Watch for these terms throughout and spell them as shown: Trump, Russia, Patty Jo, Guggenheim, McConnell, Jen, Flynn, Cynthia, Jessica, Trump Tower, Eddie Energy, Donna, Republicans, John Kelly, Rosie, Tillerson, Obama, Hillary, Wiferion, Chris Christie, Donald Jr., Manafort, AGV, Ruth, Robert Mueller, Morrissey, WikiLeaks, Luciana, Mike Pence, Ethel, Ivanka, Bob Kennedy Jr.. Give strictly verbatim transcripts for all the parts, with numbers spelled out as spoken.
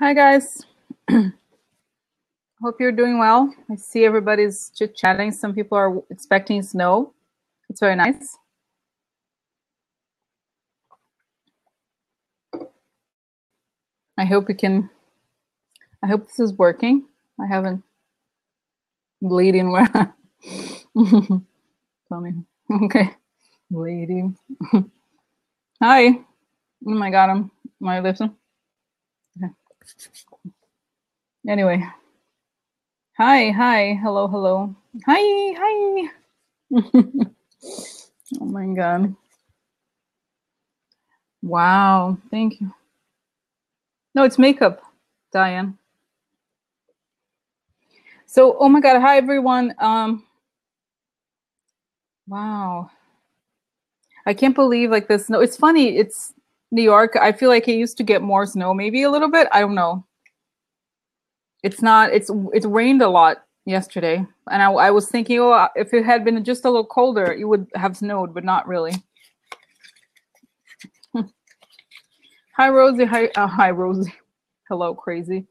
Hi, guys. Hope you're doing well. I see everybody's chit-chatting. Some people are expecting snow. It's very nice. I hope we can, I hope this is working. I haven't bleeding where tell me. Okay. Bleeding. Hi. Oh my God, I'm my lips. Okay. Anyway. Hi, hi, hello, hello. Hi, hi. Oh my God. Wow, thank you. No, it's makeup, Diane. So, oh my God, hi everyone. Um, wow. I can't believe like the snow. It's funny, it's New York. I feel like it used to get more snow maybe a little bit. I don't know. It's not, it's it rained a lot yesterday. And I, I was thinking, oh, if it had been just a little colder, it would have snowed, but not really. Hi, Rosie. Hi, uh, hi, Rosie. Hello, crazy.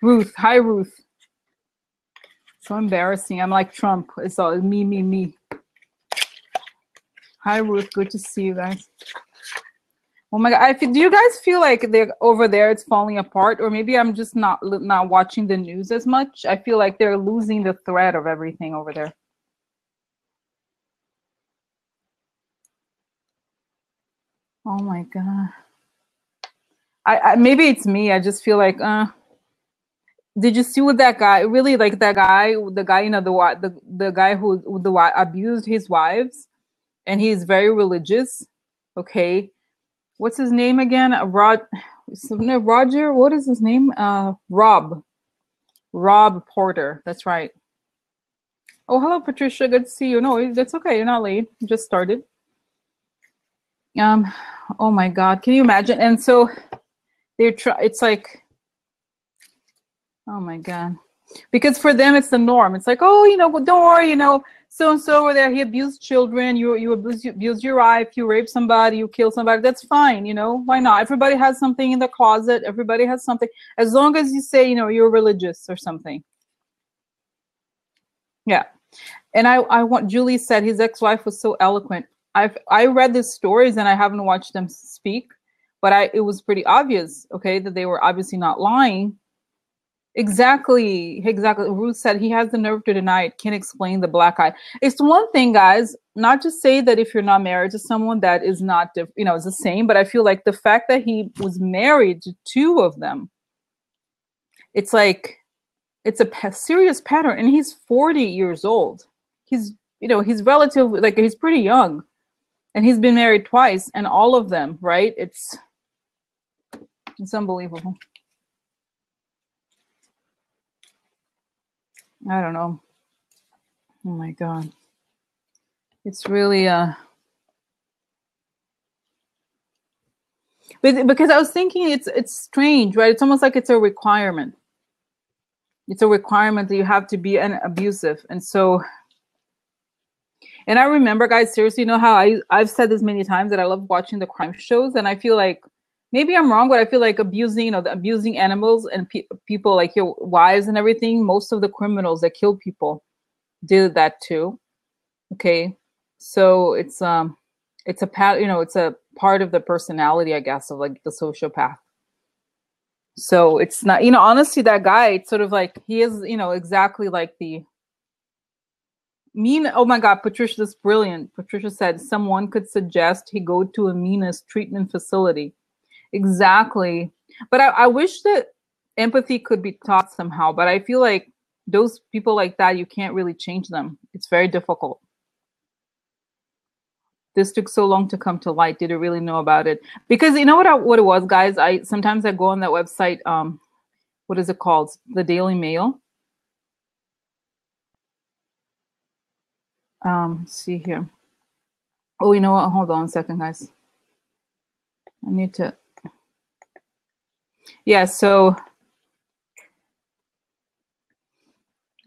Ruth. Hi, Ruth. So embarrassing. I'm like Trump. It's all me, me, me. Hi, Ruth. Good to see you guys. Oh my God. I feel, do you guys feel like they're over there? It's falling apart, or maybe I'm just not not watching the news as much. I feel like they're losing the thread of everything over there. Oh my God. I, I maybe it's me. I just feel like. Uh, did you see what that guy? Really, like that guy, the guy, you know, the the the guy who the abused his wives. And he's very religious. Okay, what's his name again? Rod, Roger. What is his name? Uh, Rob, Rob Porter. That's right. Oh, hello, Patricia. Good to see you. No, that's okay. You're not late. You just started. Um, oh my God, can you imagine? And so they're try. It's like, oh my God, because for them it's the norm. It's like, oh, you know, well, don't worry, you know. So and so over there, he abused children. You you abuse you abuse your wife. You rape somebody. You kill somebody. That's fine. You know, why not? Everybody has something in the closet. Everybody has something. As long as you say, you know, you're religious or something. Yeah, and I I want Julie said his ex-wife was so eloquent. I've I read the stories and I haven't watched them speak, but I it was pretty obvious, okay, that they were obviously not lying. Exactly, exactly. Ruth said he has the nerve to deny it. Can't explain the black eye. It's one thing, guys, not to say that if you're not married to someone that is not, you know, is the same. But I feel like the fact that he was married to two of them, it's like, it's a serious pattern. And he's forty years old. He's, you know, he's relatively, like he's pretty young, and he's been married twice, and all of them, right? It's, it's unbelievable. I don't know. Oh my God. It's really uh but because I was thinking it's it's strange, right? It's almost like it's a requirement. It's a requirement that you have to be an abusive. And so and I remember, guys, seriously, you know how I I've said this many times that I love watching the crime shows, and I feel like maybe I'm wrong, but I feel like abusing, you know, the abusing animals and pe people like your wives and everything. Most of the criminals that kill people did that too. Okay, so it's um, it's a pat, you know, it's a part of the personality, I guess, of like the sociopath. So it's not, you know, honestly, that guy, it's sort of like he is, you know, exactly like the mean. Oh my God, Patricia, that's brilliant. Patricia said someone could suggest he go to a meanest treatment facility. Exactly. But I, I wish that empathy could be taught somehow, but I feel like those people like that, you can't really change them. It's very difficult. This took so long to come to light. Did you really know about it? Because you know what I, what it was, guys? I sometimes I go on that website, um, what is it called? The Daily Mail. Um, let's see here. Oh, you know what? Hold on a second, guys. I need to, yeah, so,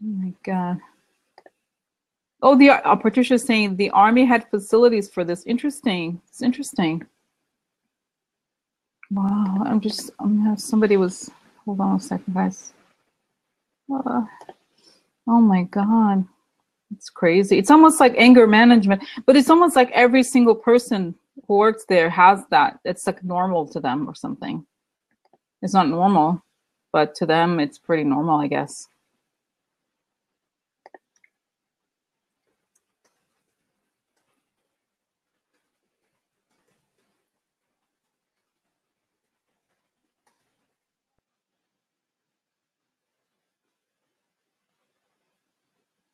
oh my God. Oh, the uh, Patricia's saying the Army had facilities for this. Interesting, it's interesting. Wow, I'm just, I'm, somebody was Hold on a second, guys. Uh, oh my God. It's crazy. It's almost like anger management, but it's almost like every single person who works there has that. It's like normal to them or something. It's not normal, but to them, it's pretty normal, I guess.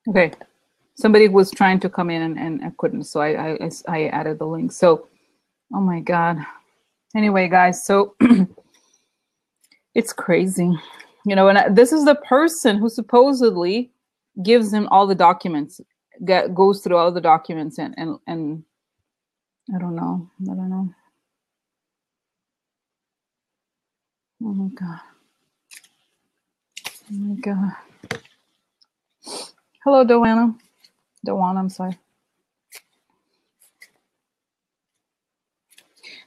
Okay. Somebody was trying to come in and, and I couldn't, so I, I, I added the link. So, oh my God. Anyway, guys, so it's crazy. You know, and I, this is the person who supposedly gives them all the documents, get, goes through all the documents and, and, and I don't know. I don't know. Oh my God. Oh my God. Hello, Doana. Duana, I'm sorry.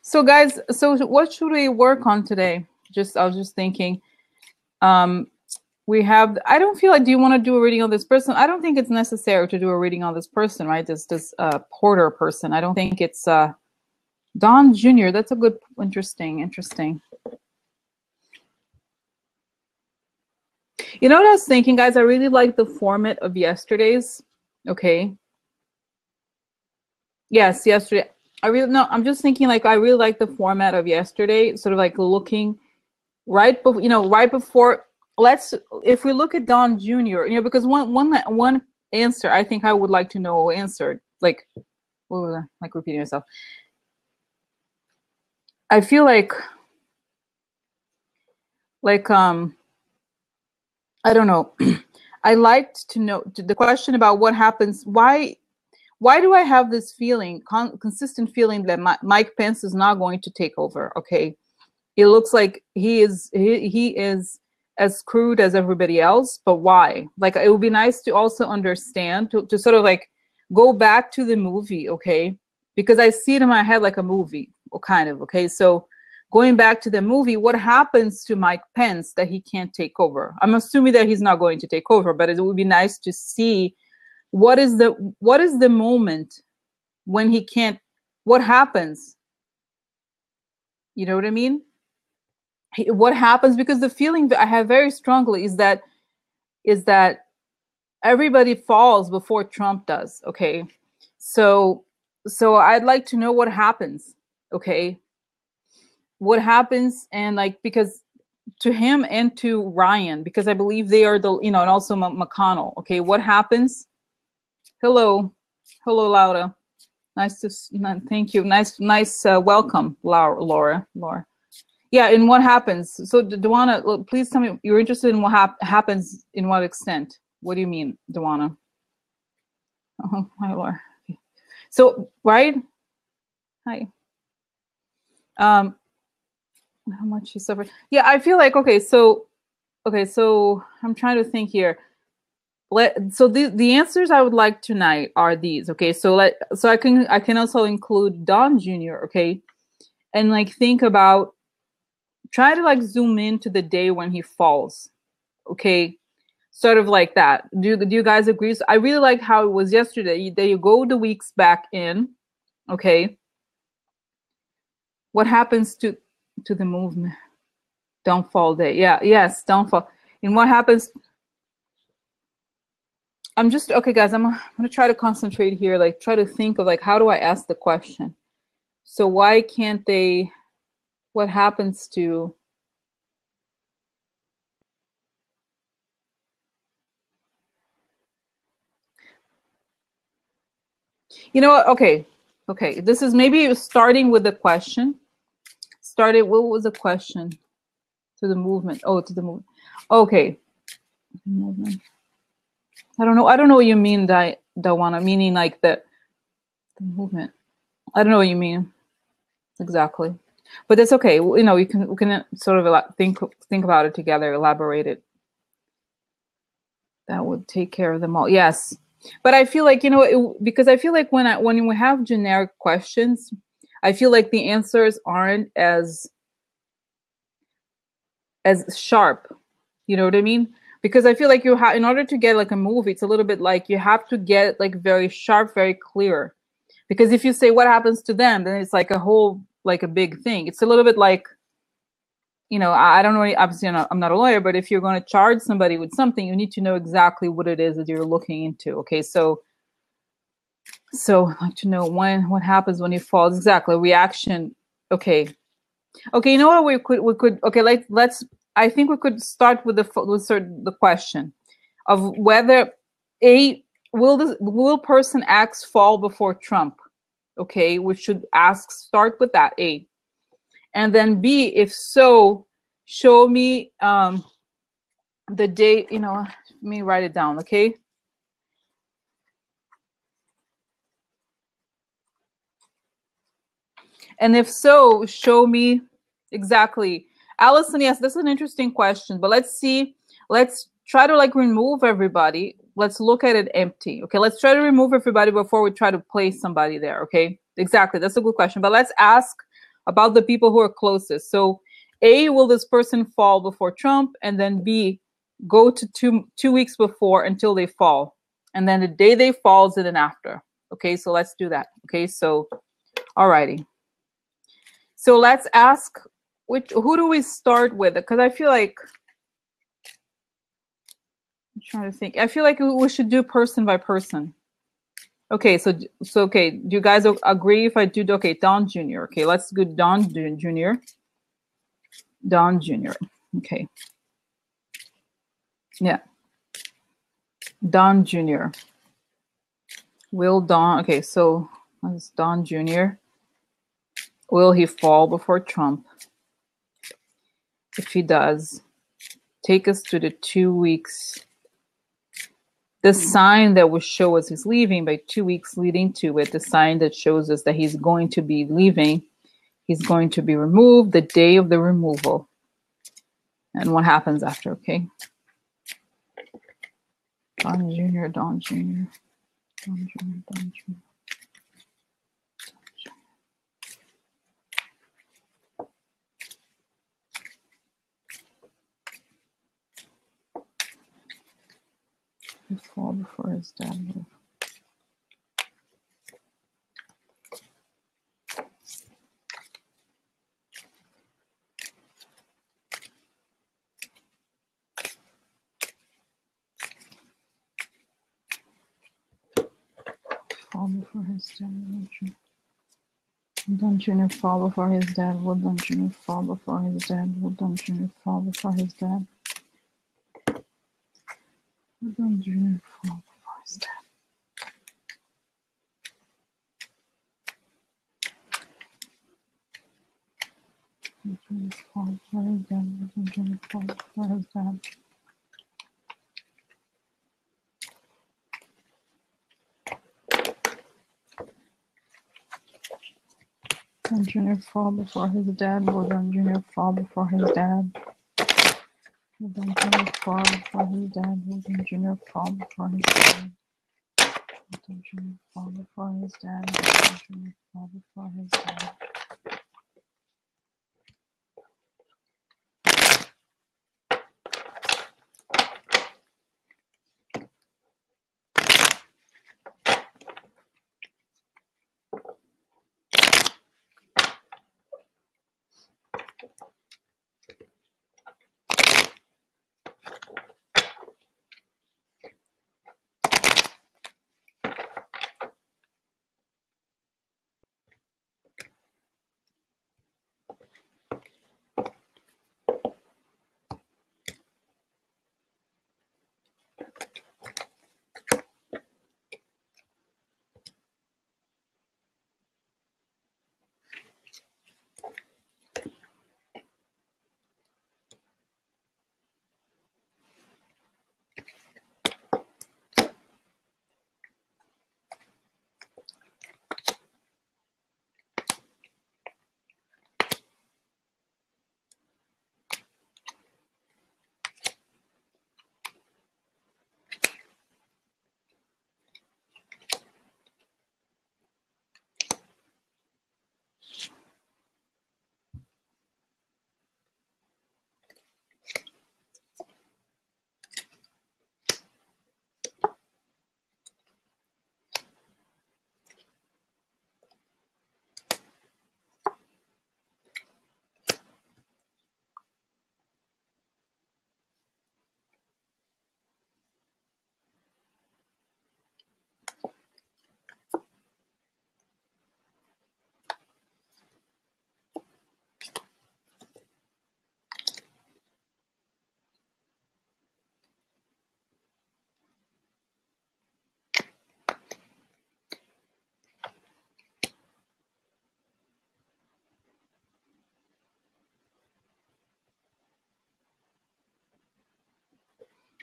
So guys, so what should we work on today? Just, I was just thinking, um, we have, I don't feel like, do you want to do a reading on this person? I don't think it's necessary to do a reading on this person, right? This, this uh, Porter person. I don't think it's uh, Don Junior That's a good, interesting, interesting. You know what I was thinking, guys? I really like the format of yesterday's. Okay. Yes, yesterday. I really no. I'm just thinking like I really like the format of yesterday. Sort of like looking right, before, you know, right before. Let's if we look at Don Junior, you know, because one one one answer I think I would like to know answered. Like, what was that? Like repeating myself. I feel like, like um. I don't know. I liked to know the question about what happens. Why, why do I have this feeling, con consistent feeling that my, Mike Pence is not going to take over? Okay, it looks like he is he, he is as screwed as everybody else. But why? Like it would be nice to also understand to to sort of like go back to the movie. Okay, because I see it in my head like a movie, or kind of. Okay, so. Going back to the movie, what happens to Mike Pence that he can't take over? I'm assuming that he's not going to take over, but it would be nice to see what is the what is the moment when he can't, what happens? You know what I mean? What happens? Because the feeling that I have very strongly is that is that everybody falls before Trump does, okay? So so I'd like to know what happens, okay? What happens and like because to him and to Ryan, because I believe they are the, you know, and also McConnell. Okay, what happens? Hello, hello, Laura. Nice to thank you. Nice, nice uh, welcome, Laura, Laura, Laura. Yeah, and what happens? So, Duana, please tell me you're interested in what hap happens in what extent? What do you mean, Duana? Oh, hi, Laura. So, right? Hi. Um. How much he suffered. Yeah, I feel like, okay, so, okay, so I'm trying to think here. Let, so the, the answers I would like tonight are these, okay? So let, so I can, I can also include Don Junior, okay? And like think about, try to like zoom into the day when he falls, okay? Sort of like that. Do, do you guys agree? So I really like how it was yesterday. You, there you go the weeks back in, okay? What happens to, to the movement downfall day. Yeah, yes, downfall. And what happens? I'm just, okay, guys, I'm, I'm gonna try to concentrate here, like try to think of like, how do I ask the question? So why can't they, what happens to, you know what, okay, okay. This is maybe starting with the question. Started, what was the question to the movement? Oh, to the movement. Okay. Movement. I don't know. I don't know what you mean, Di Dawana, meaning like the, the movement. I don't know what you mean exactly, but that's okay. You know, you can, we can sort of think, think about it together, elaborate it. That would take care of them all. Yes. But I feel like, you know, it, because I feel like when I, when we have generic questions, I feel like the answers aren't as as sharp. You know what I mean? Because I feel like you have, in order to get like a movie, it's a little bit like you have to get like very sharp, very clear. Because if you say what happens to them, then it's like a whole, like a big thing. It's a little bit like, you know, I don't know, obviously I'm not, I'm not a lawyer, but if you're going to charge somebody with something, you need to know exactly what it is that you're looking into. Okay, so, so I'd like to know when, what happens when he falls, exactly, reaction, okay. Okay, you know what, we could, we could, okay, like, let's, I think we could start with the, with the question of whether, A, will this, will person X fall before Trump? Okay, we should ask, start with that, A. And then B, if so, show me um, the date, you know, let me write it down, okay? And if so, show me exactly. Allison, yes, this is an interesting question, but let's see, let's try to like remove everybody. Let's look at it empty, okay? Let's try to remove everybody before we try to place somebody there, okay? Exactly, that's a good question, but let's ask about the people who are closest. So A, will this person fall before Trump? And then B, go to two, two weeks before until they fall. And then the day they fall is then after. Okay, so let's do that. Okay, so, all righty. So let's ask, which, who do we start with? Because I feel like, I'm trying to think. I feel like we should do person by person. Okay, so, so okay, do you guys agree if I do, okay, Don Junior Okay, let's do Don Junior Don Junior Okay. Yeah. Don Junior Will Don, okay, so that's Don Junior Will he fall before Trump? If he does, take us to the two weeks. The sign that will show us he's leaving by two weeks leading to it, the sign that shows us that he's going to be leaving, he's going to be removed, the day of the removal, and what happens after, okay? Don Junior, Don Junior, Don Junior, Don Junior. Fall before his dad. Fall before his dad. Don Junior fall before his dad. Will Don Junior fall before his dad? Will Don Junior fall before his dad? Don Junior fall before his dad. Don Junior fall before his dad. Don Junior fall before his dad. Don Junior fall before his dad. Will Don Junior fall before his dad? Will Don Junior fall before his dad? Will Don Junior fall before his dad? Will Don Junior fall before his dad? Will Don Junior fall before his dad?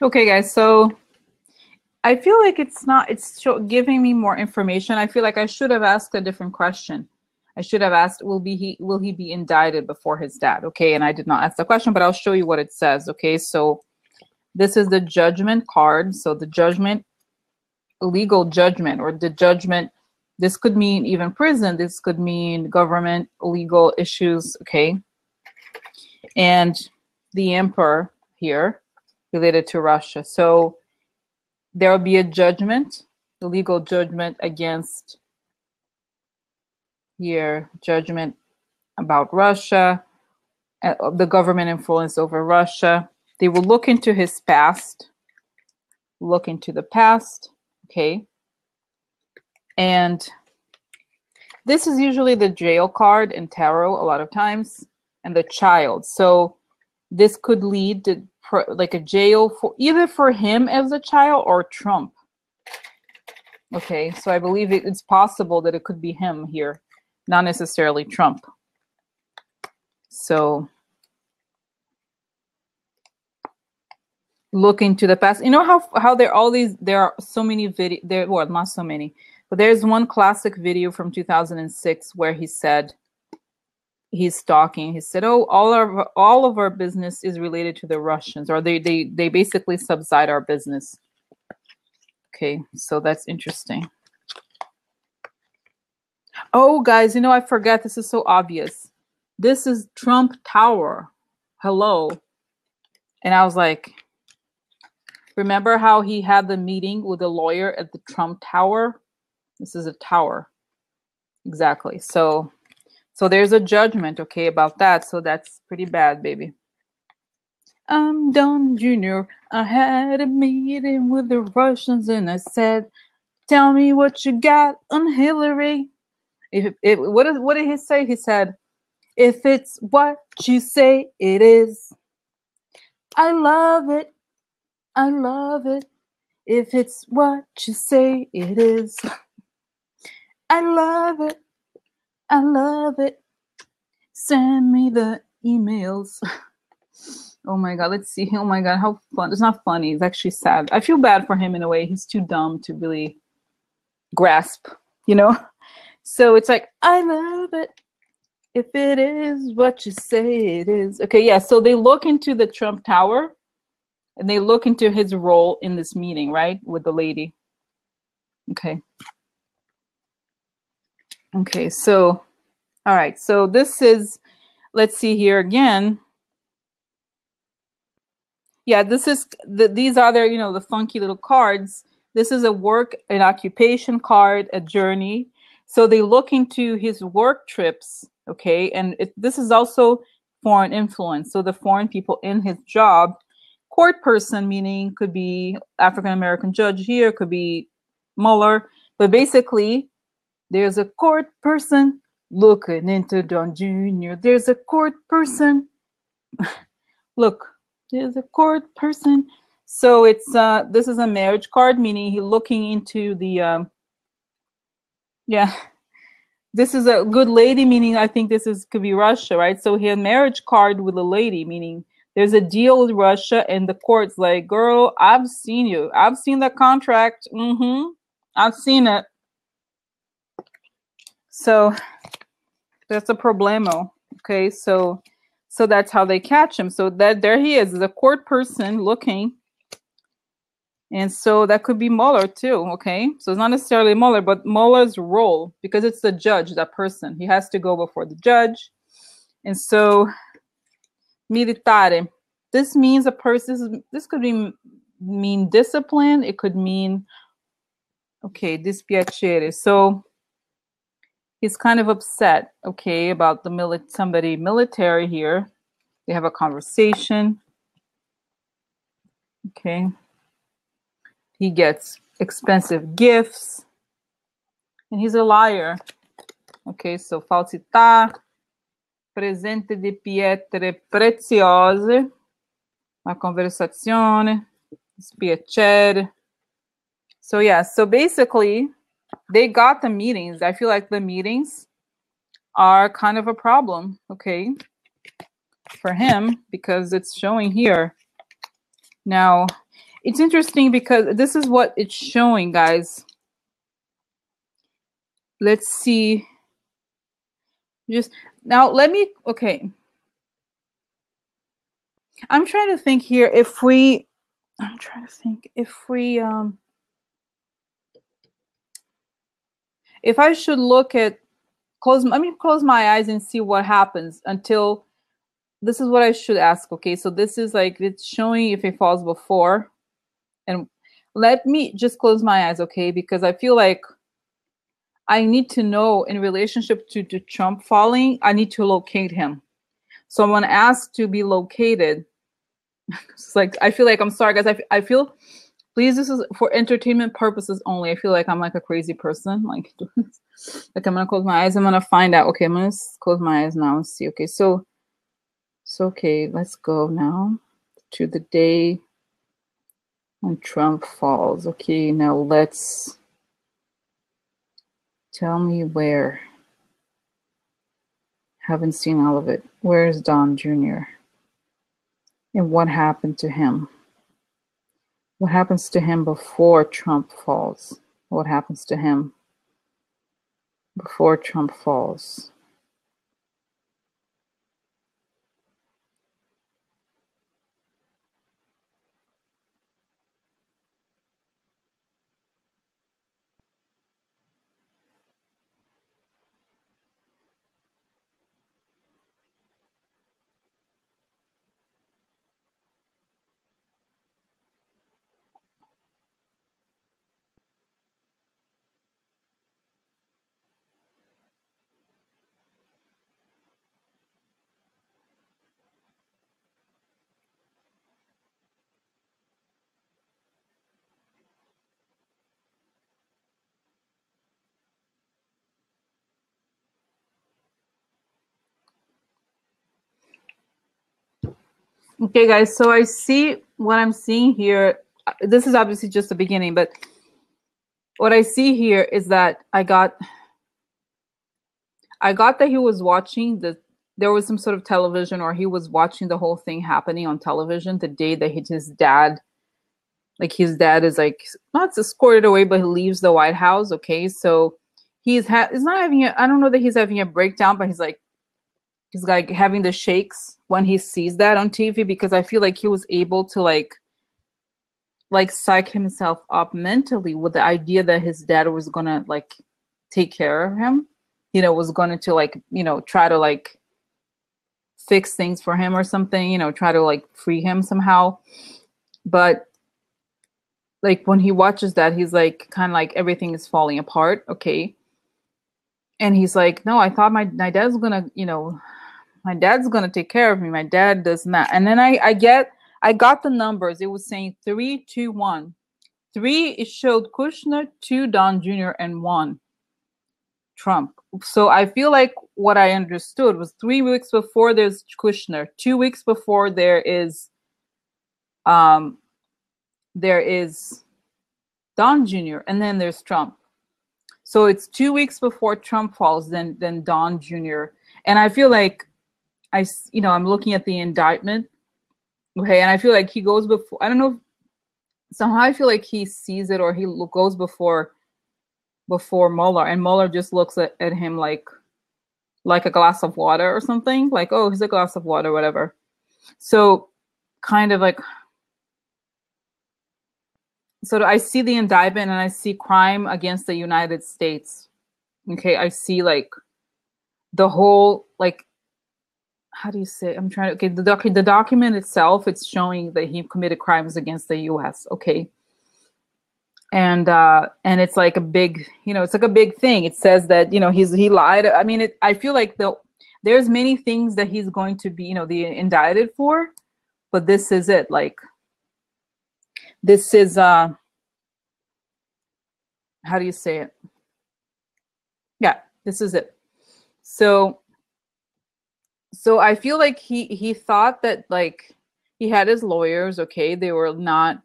Okay, guys, so I feel like it's not, it's giving me more information. I feel like I should have asked a different question. I should have asked, will be he will he be indicted before his dad? Okay, and I did not ask the question, but I'll show you what it says. Okay, so this is the judgment card. So the judgment, legal judgment, or the judgment, this could mean even prison. This could mean government, legal issues, okay? And the emperor here related to Russia. So there will be a judgment, the legal judgment against here, judgment about Russia, uh, the government influence over Russia. They will look into his past, look into the past, okay? And this is usually the jail card in tarot a lot of times, and the child. So this could lead to pro, like a jail for either for him as a child or Trump. Okay, so I believe it, it's possible that it could be him here, not necessarily Trump. So look into the past. You know how how there are all these, there are so many video there, well, not so many, but there's one classic video from two thousand six where he said, he's talking, he said, oh, all our all of our business is related to the Russians, or they they they basically subsidize our business. Okay, so that's interesting. Oh, guys, you know, I forgot, this is so obvious. This is Trump Tower. Hello. And I was like, remember how he had the meeting with the lawyer at the Trump Tower? This is a tower. Exactly. So so there's a judgment, okay, about that. So that's pretty bad, baby. I'm Don Junior I had a meeting with the Russians and I said, tell me what you got on Hillary. If, if, what, is, what did he say? He said, if it's what you say it is, I love it. I love it. If it's what you say it is, I love it. I love it. Send me the emails. Oh my God, let's see. Oh my God, how fun. It's not funny. It's actually sad. I feel bad for him in a way. He's too dumb to really grasp, you know? So it's like, I love it. If it is what you say it is. Okay, yeah, so they look into the Trump Tower and they look into his role in this meeting, right? With the lady. Okay. Okay, so, all right. So this is, let's see here again. Yeah, this is, the, these are their, you know, the funky little cards. This is a work, an occupation card, a journey. So they look into his work trips, okay? And it, this is also foreign influence. So the foreign people in his job, court person, meaning could be African-American judge here, could be Mueller, but basically there's a court person looking into Don Junior There's a court person, look. There's a court person. So it's uh this is a marriage card, meaning he's looking into the um yeah. This is a good lady, meaning I think this is could be Russia, right? So he had a marriage card with a lady, meaning there's a deal with Russia, and the court's like, girl, I've seen you. I've seen the contract. Mm-hmm. I've seen it. So that's a problemo. Okay, so So that's how they catch him. So that there he is, the court person looking. And so that could be Mueller too, okay? So it's not necessarily Mueller, but Mueller's role, because it's the judge, that person. He has to go before the judge. And so, militare. This means a person, this could be mean discipline. It could mean, okay, dispiacere. So he's kind of upset, okay, about the mili- somebody military here. They have a conversation. Okay. He gets expensive gifts. And he's a liar. Okay, so falsità, presente di pietre preziose, la conversazione, dispiacere. So yeah, so basically, they got the meetings. I feel like the meetings are kind of a problem, okay, for him, because it's showing here. Now, It's interesting because this is what it's showing, guys. Let's see. Just now, let me, okay. I'm trying to think here if we, I'm trying to think if we, um, if I should look at, close, let me close my eyes and see what happens until, this is what I should ask. Okay, so this is like, it's showing if it falls before. And let me just close my eyes, okay? Because I feel like I need to know in relationship to, to Trump falling, I need to locate him. So I'm gonna ask to be located. It's like, I feel like, I'm sorry guys, I, I feel, please, this is for entertainment purposes only. I feel like I'm like a crazy person. Like, like I'm gonna close my eyes, I'm gonna find out. Okay, I'm gonna close my eyes now and see. Okay, so, so okay, let's go now to the day when Trump falls. Okay, now let's, tell me where. Haven't seen all of it. Where is Don Junior? And what happened to him? What happens to him before Trump falls? What happens to him before Trump falls? Okay, guys, so I see what I'm seeing here. This is obviously just the beginning, but what I see here is that I got, I got that he was watching the, there was some sort of television, or he was watching the whole thing happening on television the day that he, his dad, like his dad is like, not escorted away, but he leaves the White House, okay? So he's, ha he's not having, a, I don't know that he's having a breakdown, but he's like, he's like having the shakes when he sees that on T V, because I feel like he was able to like, like psych himself up mentally with the idea that his dad was gonna like take care of him, you know, was going to like, you know, try to like fix things for him or something, you know, try to like free him somehow. But like when he watches that, he's like, kind of like everything is falling apart. Okay. And he's like, no, I thought my, my dad's gonna, you know, my dad's going to take care of me. My dad does not. And then I, I get, I got the numbers. It was saying three, two, one. Three, it showed Kushner, two, Don Junior, and one, Trump. So I feel like what I understood was three weeks before there's Kushner, two weeks before there is, um, there is Don Junior, and then there's Trump. So it's two weeks before Trump falls, then, then Don Junior And I feel like, I, you know, I'm looking at the indictment, okay, and I feel like he goes before, I don't know, somehow I feel like he sees it, or he goes before, before Mueller, and Mueller just looks at, at him like, like a glass of water or something, like, oh, he's a glass of water, whatever. So kind of like, so I see the indictment and I see crime against the United States, okay, I see like the whole, like, how do you say it? I'm trying to, okay, the, doc, the document itself, it's showing that he committed crimes against the U S, okay? And uh, and it's like a big, you know, it's like a big thing. It says that, you know, he's he lied. I mean, it, I feel like the there's many things that he's going to be, you know, the indicted for, but this is it, like, this is, uh, how do you say it? Yeah, this is it. So, So I feel like he, he thought that, like, he had his lawyers, okay, they were not,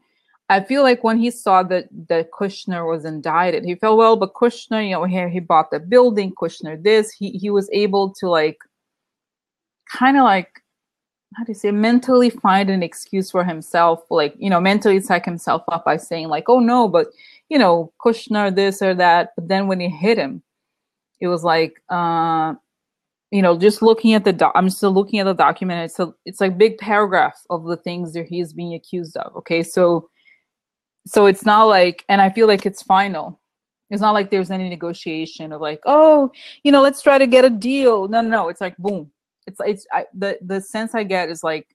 I feel like when he saw that, that Kushner was indicted, he felt, well, but Kushner, you know, he, he bought the building, Kushner this, he, he was able to, like, kind of, like, how do you say, mentally find an excuse for himself, like, you know, mentally psych himself up by saying like, oh no, but, you know, Kushner, this or that. But then when it hit him, it was like, uh, you know, just looking at the, do- I'm still looking at the document. It's a, it's like big paragraphs of the things that he's being accused of. Okay. So, so it's not like, and I feel like it's final. It's not like there's any negotiation of like, oh, you know, let's try to get a deal. No, no, no. It's like, boom. It's, it's I, the, the sense I get is like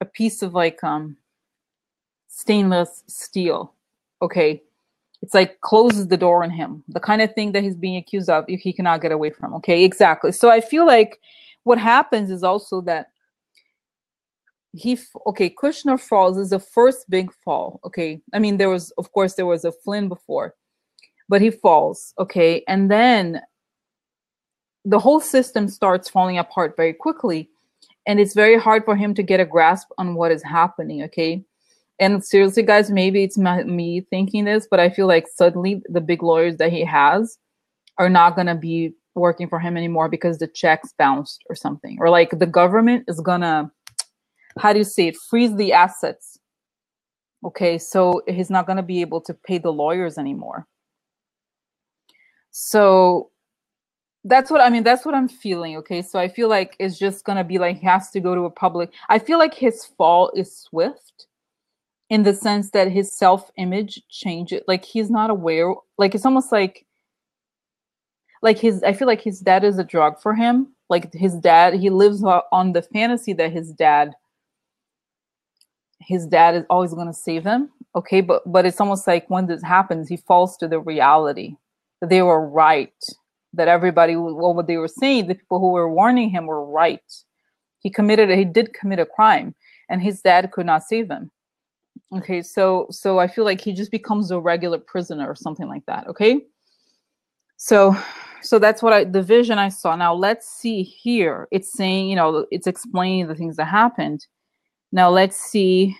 a piece of like um, stainless steel. Okay. It's like closes the door on him, the kind of thing that he's being accused of if he cannot get away from. Okay, exactly. So I feel like what happens is also that he, okay, Kushner falls is the first big fall. Okay. I mean, there was, of course, there was a Flynn before, but he falls. Okay. And then the whole system starts falling apart very quickly. And it's very hard for him to get a grasp on what is happening. Okay. And seriously, guys, maybe it's not me thinking this, but I feel like suddenly the big lawyers that he has are not going to be working for him anymore because the checks bounced or something. Or like the government is going to, how do you say it, freeze the assets. Okay, so he's not going to be able to pay the lawyers anymore. So that's what, I mean, that's what I'm feeling, okay? So I feel like it's just going to be like he has to go to a public. I feel like his fall is swift. In the sense that his self-image changes, like he's not aware, like it's almost like, like his, I feel like his dad is a drug for him. Like his dad, he lives on the fantasy that his dad, his dad is always going to save him. Okay. But, but it's almost like when this happens, he falls to the reality that they were right. That everybody, well, what they were saying, the people who were warning him were right. He committed, he did commit a crime and his dad could not save him. Okay, so so I feel like he just becomes a regular prisoner or something like that. Okay, so so that's what I the vision I saw. Now let's see here. It's saying, you know, it's explaining the things that happened. Now let's see.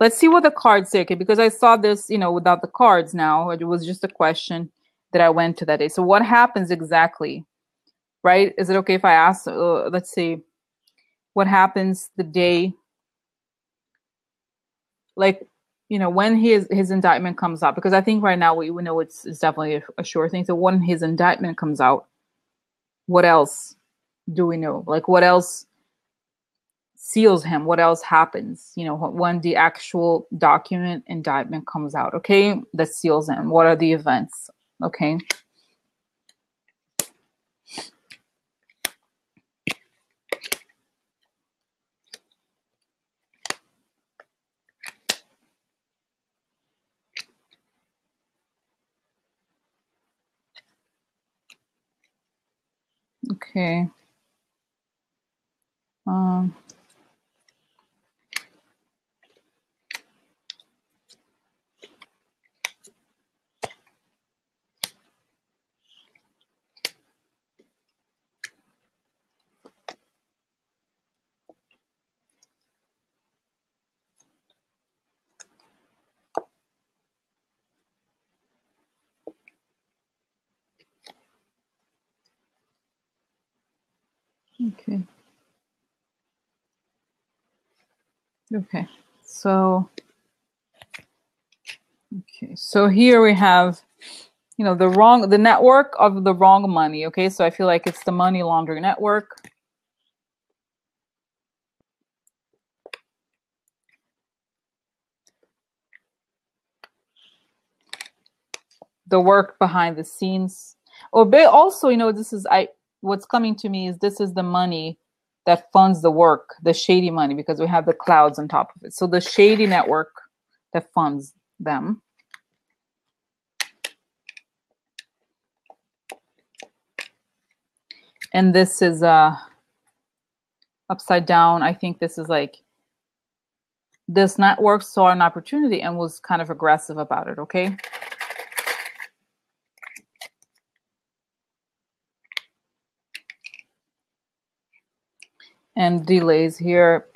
Let's see what the cards say. Okay, because I saw this, you know, without the cards. Now it was just a question that I went to that day. So what happens exactly, right? Is it okay if I ask? Uh, let's see, what happens the day. Like, you know, when his, his indictment comes out, because I think right now we, we know it's, it's definitely a, a sure thing. So when his indictment comes out, what else do we know? Like what else seals him? What else happens? You know, when the actual document indictment comes out, okay, that seals him. What are the events? Okay. Okay. Um, Okay. Okay. So, okay. So here we have, you know, the wrong, the network of the wrong money. Okay. So I feel like it's the money laundering network. The work behind the scenes. Or but also, you know, this is, I, what's coming to me is this is the money that funds the work, the shady money, because we have the clouds on top of it. So the shady network that funds them. And this is uh, upside down. I think this is like, this network saw an opportunity and was kind of aggressive about it, okay? And delays here.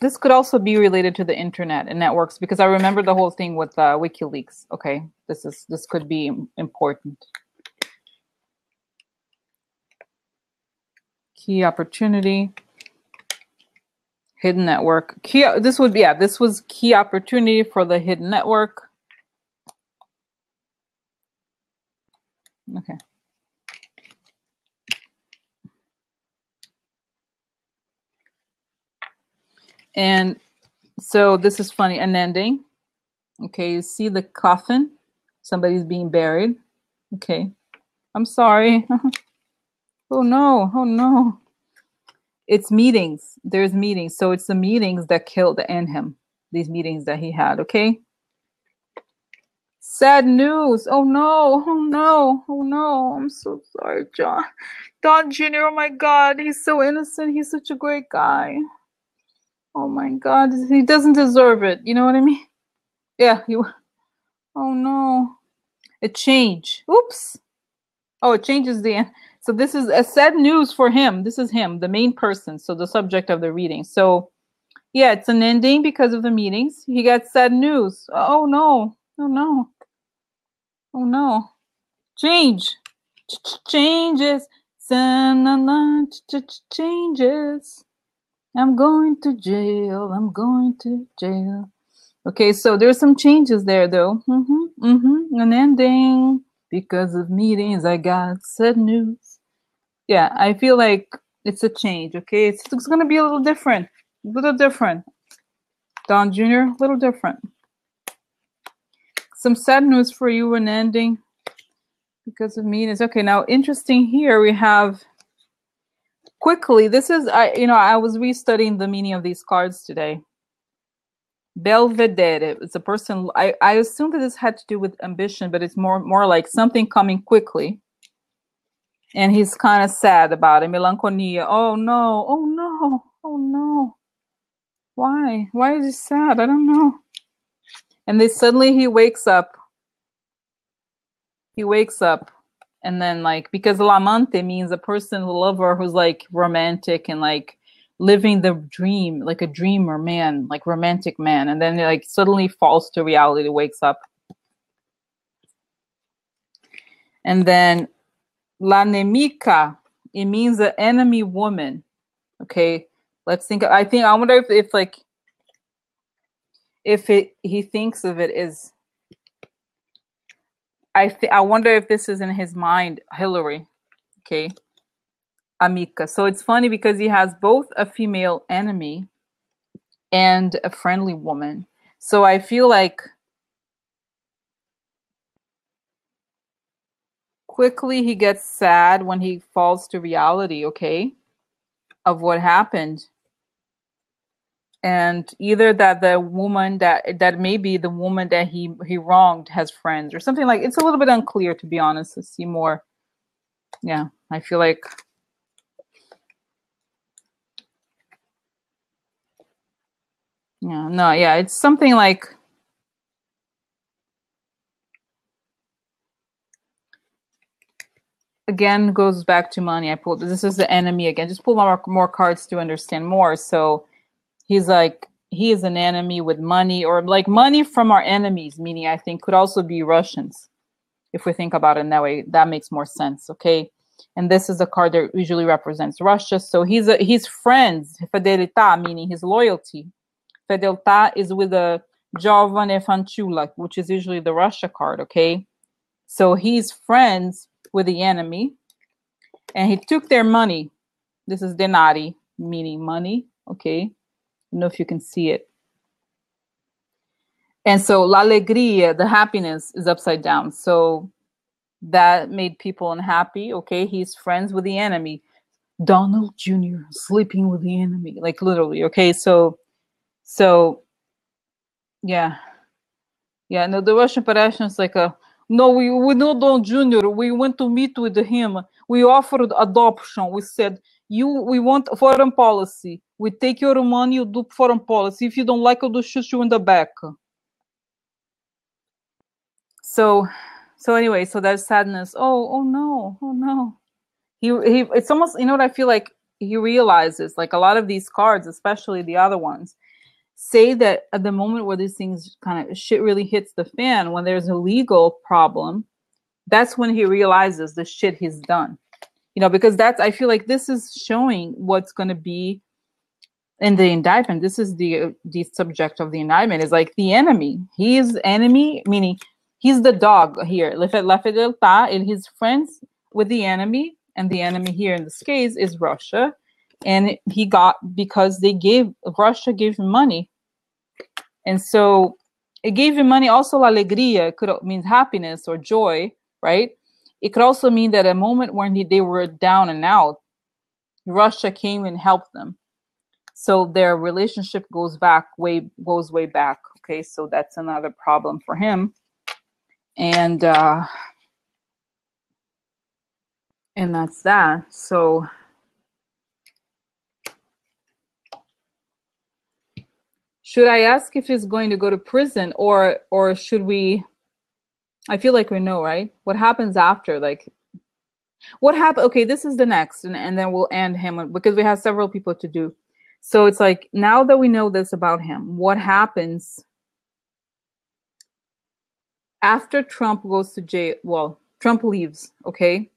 This could also be related to the internet and networks because I remember the whole thing with uh, WikiLeaks. Okay, this is this could be important. Key opportunity. Hidden network. Key, this would be, yeah, this was key opportunity for the hidden network. Okay. And so this is funny, an ending. Okay, you see the coffin. Somebody's being buried. Okay. I'm sorry. Oh no, oh no. It's meetings. There's meetings. So it's the meetings that killed in him. These meetings that he had, okay? Sad news. Oh no, oh no, oh no. I'm so sorry, John. Don Junior, oh my God, he's so innocent. He's such a great guy. Oh my God, he doesn't deserve it. You know what I mean? Yeah, you. Oh no. A change. Oops. Oh, it changes the end. So this is a sad news for him. This is him, the main person. So the subject of the reading. So yeah, it's an ending because of the meetings. He got sad news. Oh no, oh no, oh no. Change, changes, changes. I'm going to jail, I'm going to jail. Okay, so there's some changes there though. Mm-hmm, mm-hmm, an ending. Because of meetings, I got sad news. Yeah, I feel like it's a change, okay? It's, it's gonna be a little different, a little different. Don Junior, a little different. Some sad news for you, an ending because of meetings. Okay, now interesting here, we have quickly, this is, I you know, I was restudying the meaning of these cards today. Belvedere, it's a person, I, I assume that this had to do with ambition, but it's more more like something coming quickly. And he's kind of sad about it, melancholia. Oh no, oh no, oh no. Why? Why is he sad? I don't know. And then suddenly he wakes up. He wakes up. And then like, because l'amante means a person, a lover who's like romantic and like, living the dream, like a dreamer man, like romantic man, and then like suddenly falls to reality, wakes up. And then la nemica, it means an enemy woman. Okay, let's think. I think I wonder if, if like if it he thinks of it as. I th I wonder if this is in his mind, Hillary. Okay. Amica. So it's funny because he has both a female enemy and a friendly woman. So I feel like quickly he gets sad when he falls to reality, okay, of what happened. And either that the woman that that maybe the woman that he he wronged has friends or something like, it's a little bit unclear, to be honest. Let's see more. Yeah, I feel like Yeah, no, yeah, it's something like again goes back to money. I pulled this is the enemy again. Just pull more more cards to understand more. So he's like he is an enemy with money, or like money from our enemies, meaning I think could also be Russians. If we think about it in that way, that makes more sense, okay? And this is a card that usually represents Russia. So he's a, he's friends, fidelità, meaning his loyalty. Fedeltà is with a Giovane Fanciulla, which is usually the Russia card, okay? So he's friends with the enemy, and he took their money. This is denari, meaning money, okay? I don't know if you can see it. And so l'allegria, the happiness, is upside down. So that made people unhappy, okay? He's friends with the enemy. Donald Junior sleeping with the enemy, like literally, okay? So... So, yeah, yeah. No, the Russian Federation is like a no. We we know Don Junior. We went to meet with him. We offered adoption. We said you. We want foreign policy. We take your money. You do foreign policy. If you don't like it, we'll shoot you in the back. So, so anyway, so that's sadness. Oh, oh no, oh no. He he. It's almost, you know what I feel like. He realizes, like a lot of these cards, especially the other ones, say that at the moment where these things kind of shit really hits the fan, when there's a legal problem, that's when he realizes the shit he's done, you know, because that's, I feel like this is showing what's going to be in the indictment, this is the the subject of the indictment, is like the enemy. He is enemy, meaning he's the dog here. La fedeltà, and he's friends with the enemy, and the enemy here in this case is Russia. And he got, because they gave, Russia gave him money. And so it gave him money. Also, alegria could mean happiness or joy, right? It could also mean that a moment when he, they were down and out, Russia came and helped them. So their relationship goes back way goes way back. Okay, so that's another problem for him. And uh, and that's that. So should I ask if he's going to go to prison, or or should we? I feel like we know, right? What happens after, like? What happened? Okay, this is the next, and, and then we'll end him, because we have several people to do. So it's like, now that we know this about him, what happens after Trump goes to jail? Well, Trump leaves, okay?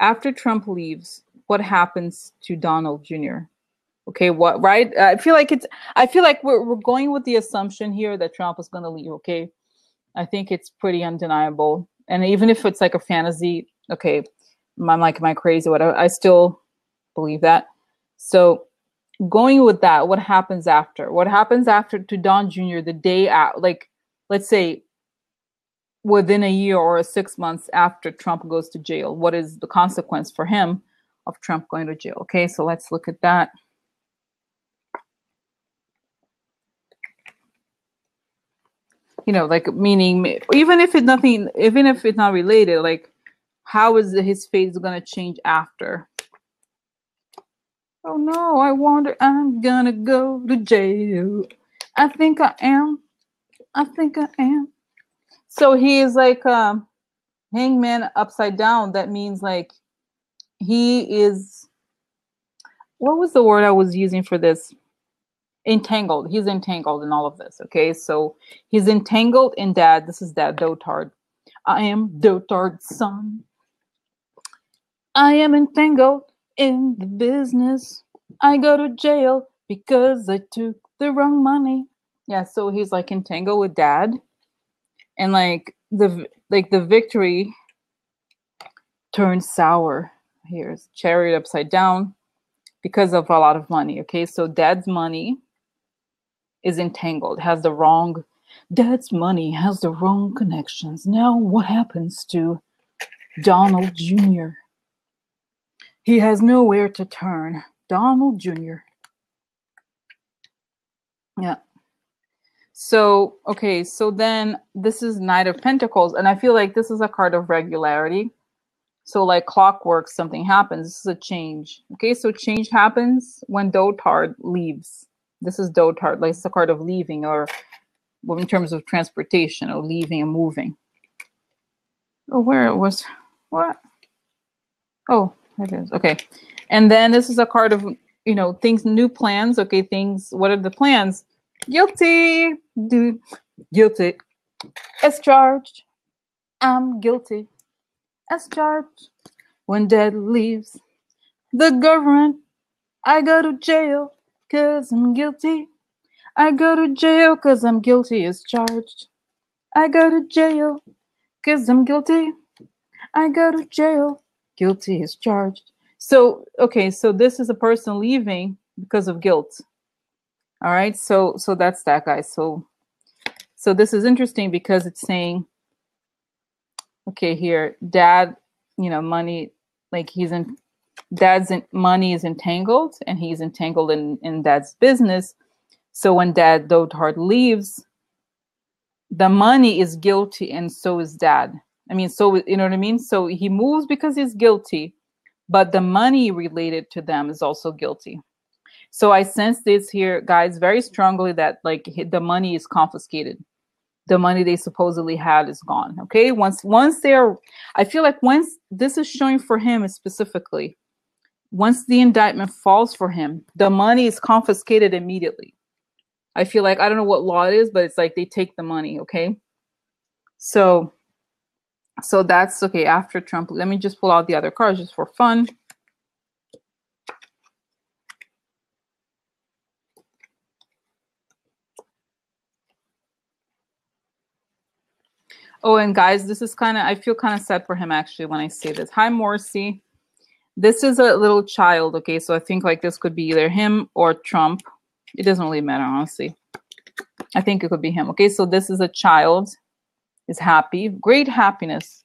After Trump leaves, what happens to Donald Junior? Okay, what, right? I feel like it's, I feel like we're, we're going with the assumption here that Trump is going to leave, okay? I think it's pretty undeniable. And even if it's like a fantasy, okay, I'm like, am I crazy or whatever? I still believe that. So going with that, what happens after? What happens after to Don Junior the day out, like, let's say within a year or six months after Trump goes to jail? What is the consequence for him of Trump going to jail? Okay, so let's look at that. You know, like, meaning, even if it's nothing, even if it's not related, like, how is his fate going to change after? Oh no, I wonder, I'm gonna go to jail. I think I am. I think I am. So he is like um, hangman upside down. That means like he is, what was the word I was using for this? Entangled. He's entangled in all of this, okay? So he's entangled in that. This is that dotard. I am dotard's son. I am entangled in the business. I go to jail because I took the wrong money. Yeah, so he's like entangled with dad, and like the like the victory turned sour. Here's chariot upside down because of a lot of money. Okay, so dad's money is entangled. Has the wrong dad's money has the wrong connections. Now what happens to Donald Junior? He has nowhere to turn. Donald Junior Yeah. So, okay, so then this is Knight of Pentacles, and I feel like this is a card of regularity. So like clockwork, something happens. This is a change. Okay, so change happens when dotard leaves. This is dotard, like it's a card of leaving, or well, in terms of transportation, or leaving and moving. Oh, where it was, what? Oh. It is. Okay. And then this is a card of, you know, things, new plans. Okay, things. What are the plans? Guilty. Dude. Guilty. As charged. I'm guilty. As charged. When dad leaves the government, I go to jail because I'm guilty. I go to jail because I'm guilty as charged. I go to jail because I'm guilty. I go to jail. Guilty is charged. So, okay, so this is a person leaving because of guilt. All right, so so that's that, guy. So, so this is interesting because it's saying, okay, here, dad, you know, money, like he's in, dad's in, money is entangled, and he's entangled in, in dad's business. So when dad, dotard, leaves, the money is guilty, and so is dad. I mean, so, you know what I mean? So he moves because he's guilty, but the money related to them is also guilty. So I sense this here, guys, very strongly that like the money is confiscated. The money they supposedly had is gone. Okay. Once, once they're, I feel like once this is showing for him specifically, once the indictment falls for him, the money is confiscated immediately. I feel like, I don't know what law it is, but it's like they take the money. Okay. So, So that's okay. After Trump, let me just pull out the other cards just for fun. Oh, and guys, this is kind of, I feel kind of sad for him, actually, when I say this. Hi, Morrissey. This is a little child, okay? So I think, like, this could be either him or Trump. It doesn't really matter, honestly. I think it could be him, okay? So this is a child, is happy, great happiness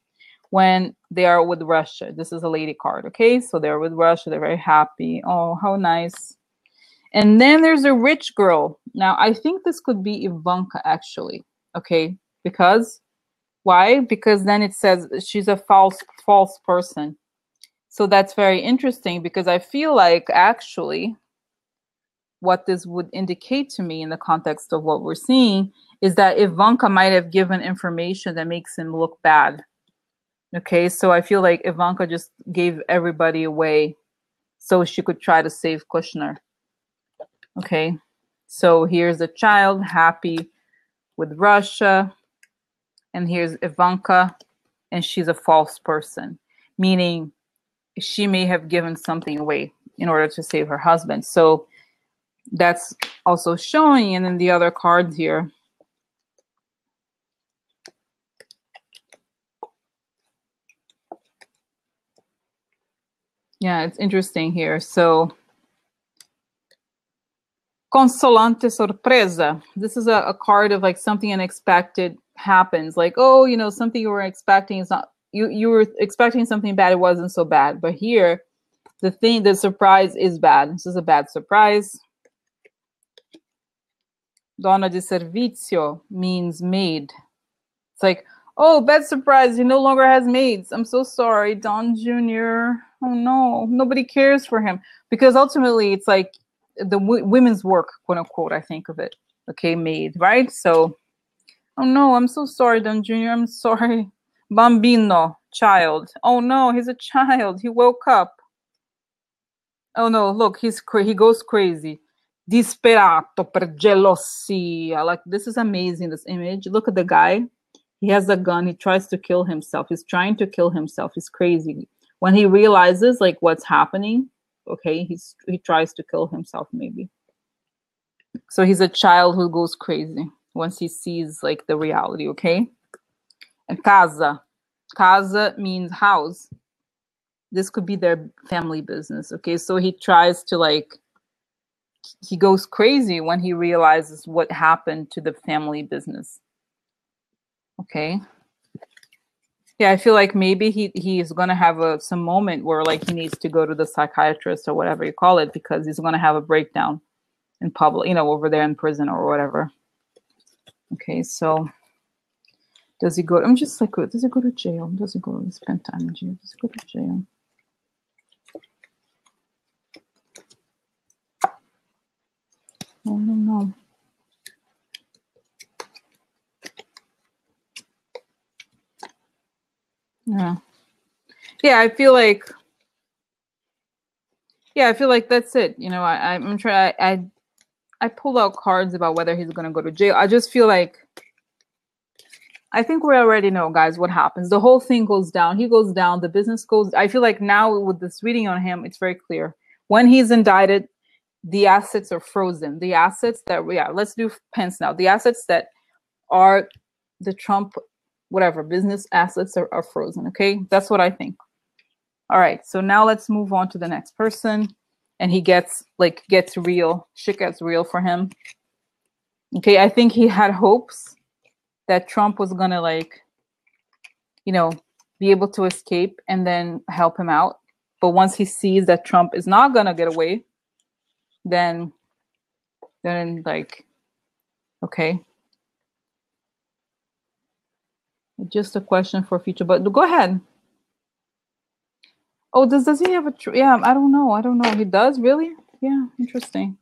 when they are with Russia. This is a lady card, okay? So they're with Russia, they're very happy. Oh, how nice. And then there's a rich girl. Now, I think this could be Ivanka, actually, okay? Because... why? Because then it says she's a false false person. So that's very interesting, because I feel like actually what this would indicate to me in the context of what we're seeing is that Ivanka might have given information that makes him look bad. Okay, so I feel like Ivanka just gave everybody away so she could try to save Kushner. Okay, so here's a child happy with Russia. And here's Ivanka, and she's a false person, meaning she may have given something away in order to save her husband. So that's also showing, and then the other cards here. Yeah, it's interesting here. So consolante sorpresa. This is a, a card of like something unexpected happens, like, oh, you know, something you were expecting is not, you you were expecting something bad, it wasn't so bad, but here the thing, the surprise is bad. This is a bad surprise. Donna di servizio means maid. It's like, oh, bad surprise, he no longer has maids. I'm so sorry, Don Junior Oh no, nobody cares for him, because ultimately it's like the w women's work, quote unquote, I think of it, okay, maid, right? So oh no, I'm so sorry, Don Junior I'm sorry. Bambino, child. Oh no, he's a child. He woke up. Oh no, look, he's cra he goes crazy. Disperato per gelosia. Like, this is amazing, this image. Look at the guy. He has a gun. He tries to kill himself. He's trying to kill himself. He's crazy. When he realizes, like, what's happening, okay, he's, he tries to kill himself, maybe. So he's a child who goes crazy once he sees like the reality, okay? And casa. Casa means house. This could be their family business, okay? So he tries to like, he goes crazy when he realizes what happened to the family business, okay? Yeah, I feel like maybe he, he is gonna have a, some moment where like he needs to go to the psychiatrist or whatever you call it, because he's gonna have a breakdown in public, you know, over there in prison or whatever. Okay, so does he go? I'm just like, does he go to jail? Does he go to spend time in jail? Does he go to jail? I don't know. Yeah, yeah. I feel like, yeah, I feel like that's it. You know, I, I'm trying. I. I I pulled out cards about whether he's going to go to jail. I just feel like, I think we already know, guys, what happens. The whole thing goes down. He goes down. The business goes. I feel like now with this reading on him, it's very clear. When he's indicted, the assets are frozen. The assets that, yeah, let's do Pence now. The assets that are the Trump, whatever, business assets are, are frozen, okay? That's what I think. All right, so now let's move on to the next person. And he gets, like, gets real. Shit gets real for him. Okay, I think he had hopes that Trump was going to, like, you know, be able to escape and then help him out. But once he sees that Trump is not going to get away, then, then, like, okay. Just a question for future, but go ahead. Oh, does, does he have a, tr yeah, I don't know. I don't know. He does, really? Yeah, interesting.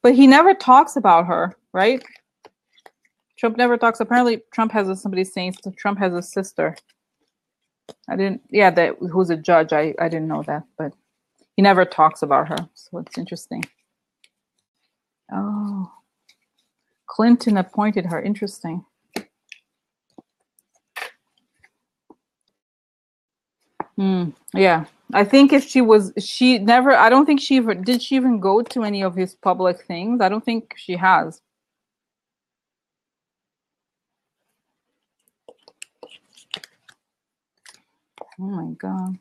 But he never talks about her, right? Trump never talks. Apparently, Trump has a, somebody saying Trump has a sister. I didn't, yeah, that who's a judge. I, I didn't know that, but he never talks about her. So it's interesting. Oh, Clinton appointed her. Interesting. Hmm. Yeah. I think if she was, she never, I don't think she ever, did she even go to any of his public things? I don't think she has. Oh my God.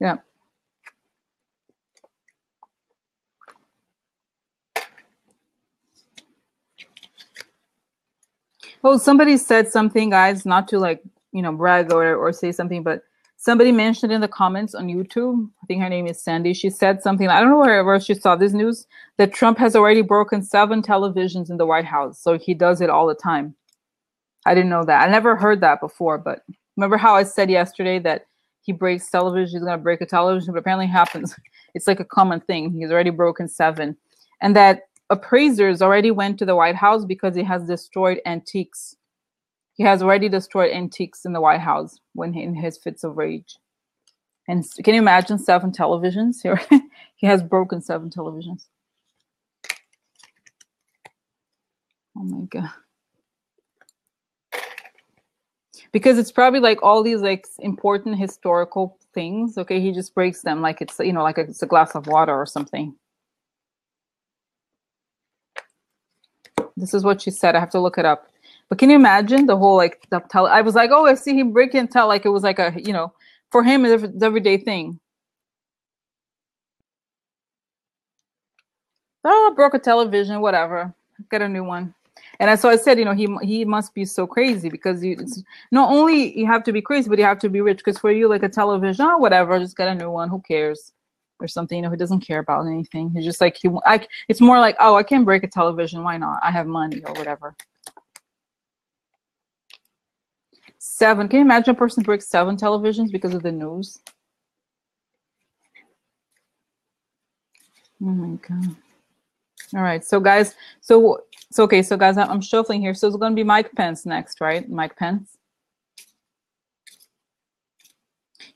Yeah. Well, somebody said something, guys, not to like, you know, brag or, or say something, but somebody mentioned in the comments on YouTube, I think her name is Sandy, she said something, I don't know wherever she saw this news, that Trump has already broken seven televisions in the White House. So he does it all the time. I didn't know that. I never heard that before, but remember how I said yesterday that he breaks television, he's gonna break a television, but apparently it happens. It's like a common thing. He's already broken seven. And that appraisers already went to the White House because he has destroyed antiques. He has already destroyed antiques in the White House when he, in his fits of rage. And can you imagine seven televisions here? He has broken seven televisions. Oh my God. Because it's probably like all these like important historical things. Okay, he just breaks them like it's, you know, like a, it's a glass of water or something. This is what she said. I have to look it up. But can you imagine the whole like the tele? I was like, oh, I see him breaking tell. Like it was like a, you know, for him it's an everyday thing. Oh, I broke a television, whatever. Get a new one. And I, so I said, you know, he he must be so crazy because you it's, not only you have to be crazy, but you have to be rich. Because for you, like a television, or whatever, just get a new one. Who cares? Or something, you know, he doesn't care about anything. He's just like he. I. It's more like, oh, I can break a television. Why not? I have money or whatever. Seven. Can you imagine a person breaks seven televisions because of the news? Oh my God. All right, so guys, so so okay, so guys, I'm shuffling here. So it's gonna be Mike Pence next, right? Mike Pence.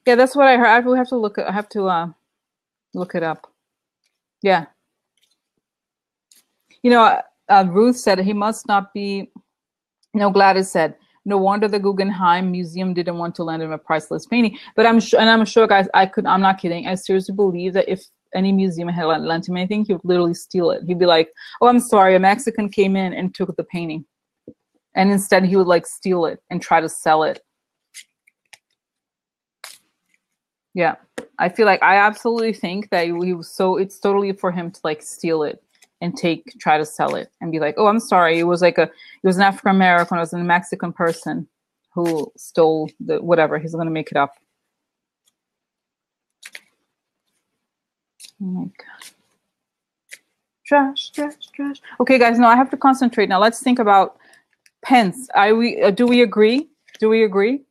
Yeah, that's what I heard. I really have to look. I have to uh, look it up. Yeah. You know, uh, Ruth said he must not be. You know, Gladys said. No wonder the Guggenheim Museum didn't want to lend him a priceless painting. But I'm sure, and I'm sure, guys, I could, I'm not kidding. I seriously believe that if any museum had lent him anything, he would literally steal it. He'd be like, oh, I'm sorry, a Mexican came in and took the painting. And instead he would like steal it and try to sell it. Yeah, I feel like I absolutely think that he was so, it's totally for him to like steal it. And take, try to sell it, and be like, "Oh, I'm sorry. It was like a, it was an African American, it was a Mexican person who stole the whatever." He's gonna make it up. Oh my God! Trash, trash, trash. Okay, guys. No, I have to concentrate now. Let's think about Pence. I we uh, do we agree? Do we agree?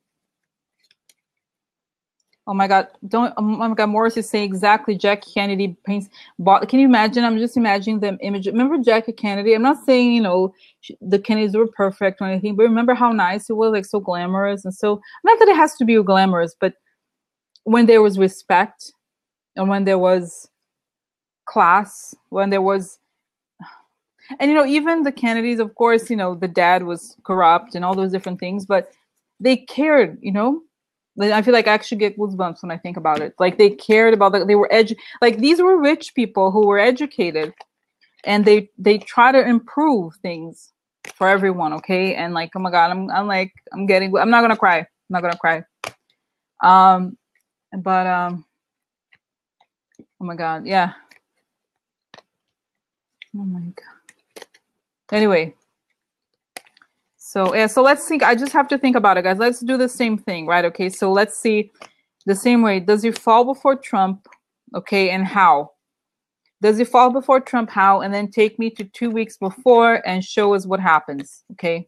Oh my God! Don't! Oh my God! Morrissey is saying exactly. Jackie Kennedy paints. Bought, can you imagine? I'm just imagining them image. Remember Jackie Kennedy? I'm not saying you know she, the Kennedys were perfect or anything, but remember how nice it was, like so glamorous and so. Not that it has to be glamorous, but when there was respect, and when there was class, when there was, and you know even the Kennedys, of course, you know the dad was corrupt and all those different things, but they cared, you know. I feel like I actually get goosebumps when I think about it. Like they cared about that. They were edu like these were rich people who were educated, and they they try to improve things for everyone. Okay, and like oh my God, I'm I'm like I'm getting I'm not gonna cry. I'm not gonna cry. Um, but um, oh my God, yeah. Oh my God. Anyway. So yeah, so let's think. I just have to think about it, guys. Let's do the same thing, right? Okay, so let's see the same way. Does he fall before Trump? Okay, and how? Does he fall before Trump? How? And then take me to two weeks before and show us what happens. Okay.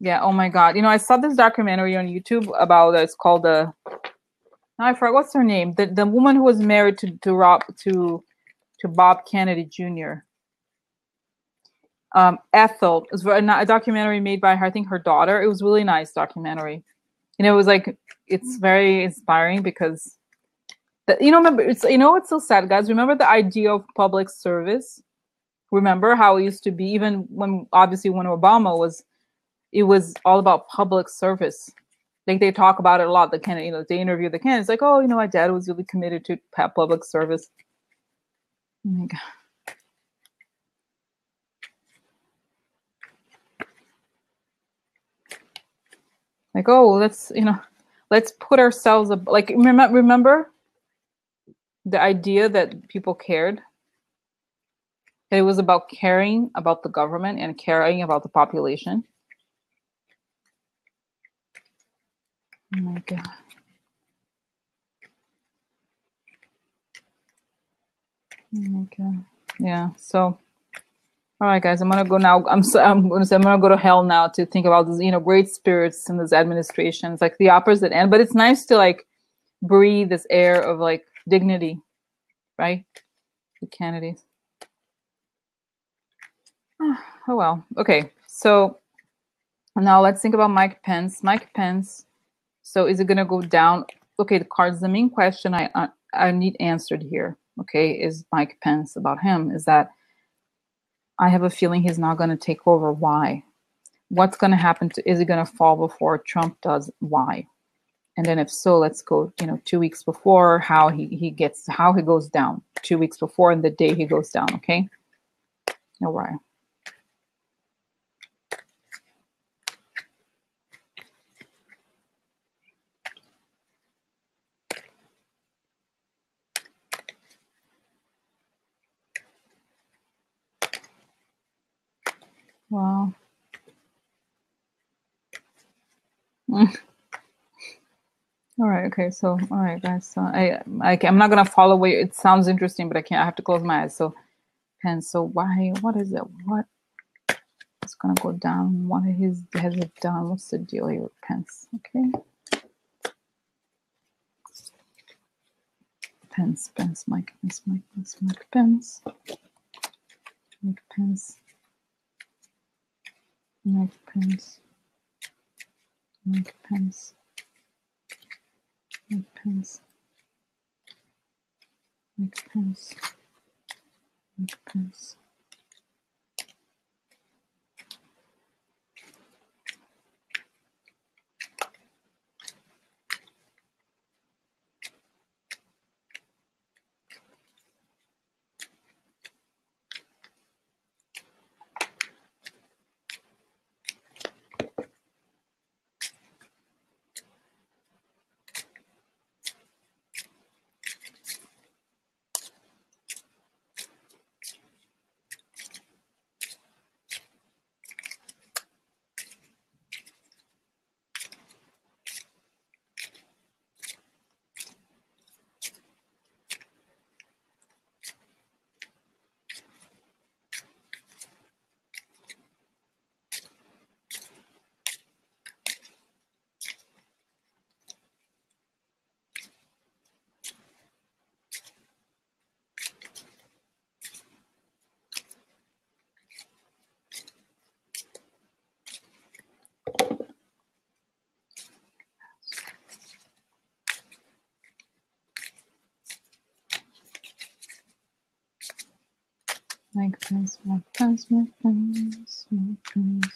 Yeah. Oh my God. You know, I saw this documentary on YouTube about. Uh, it's called the. Uh, I forgot what's her name. The the woman who was married to to Rob to to Bob Kennedy Junior Um, Ethel, it was a documentary made by her, I think her daughter. It was a really nice documentary. You know, it was like, it's very inspiring because, the, you know, remember, it's, you know what's so sad, guys? Remember the idea of public service? Remember how it used to be, even when, obviously when Obama was, it was all about public service. Like they talk about it a lot, the Kennedy, you know, they interview the Kennedy. It's like, oh, you know, my dad was really committed to public service. Oh my God. Like, oh, that's, you know, let's put ourselves ab- like remember remember the idea that people cared. It was about caring about the government and caring about the population. Oh my God. Oh my God. Yeah. So, all right, guys, I'm gonna go now. I'm so, I'm gonna say I'm gonna go to hell now to think about this. You know, great spirits in this administration. It's like the opposite end, but it's nice to like breathe this air of like dignity, right? The Kennedys. Oh, well. Okay. So now let's think about Mike Pence. Mike Pence. So is it going to go down? Okay. The cards, the main question I, I, I need answered here. Okay. Is Mike Pence about him? Is that I have a feeling he's not going to take over. Why? What's going to happen to, is it going to fall before Trump does? Why? And then if so, let's go, you know, two weeks before how he, he gets, how he goes down two weeks before and the day he goes down. Okay. All right. Wow. Mm. All right. Okay. So, all right, guys. So I, I, I'm not gonna follow away. It sounds interesting, but I can't. I have to close my eyes. So, and so why? What is it? What? It's gonna go down. What is, has it done? What's the deal here with Pence? Okay. Pence, Pence, Mike, Pence, Mike, Pence, Mike, Pence, Mike, Pence. Mike Pence, Mike Pence, Mike Pence, Mike Pence, Mike Pence. Mike Pence, Mike Pence, Mike Pence, Mike Pence.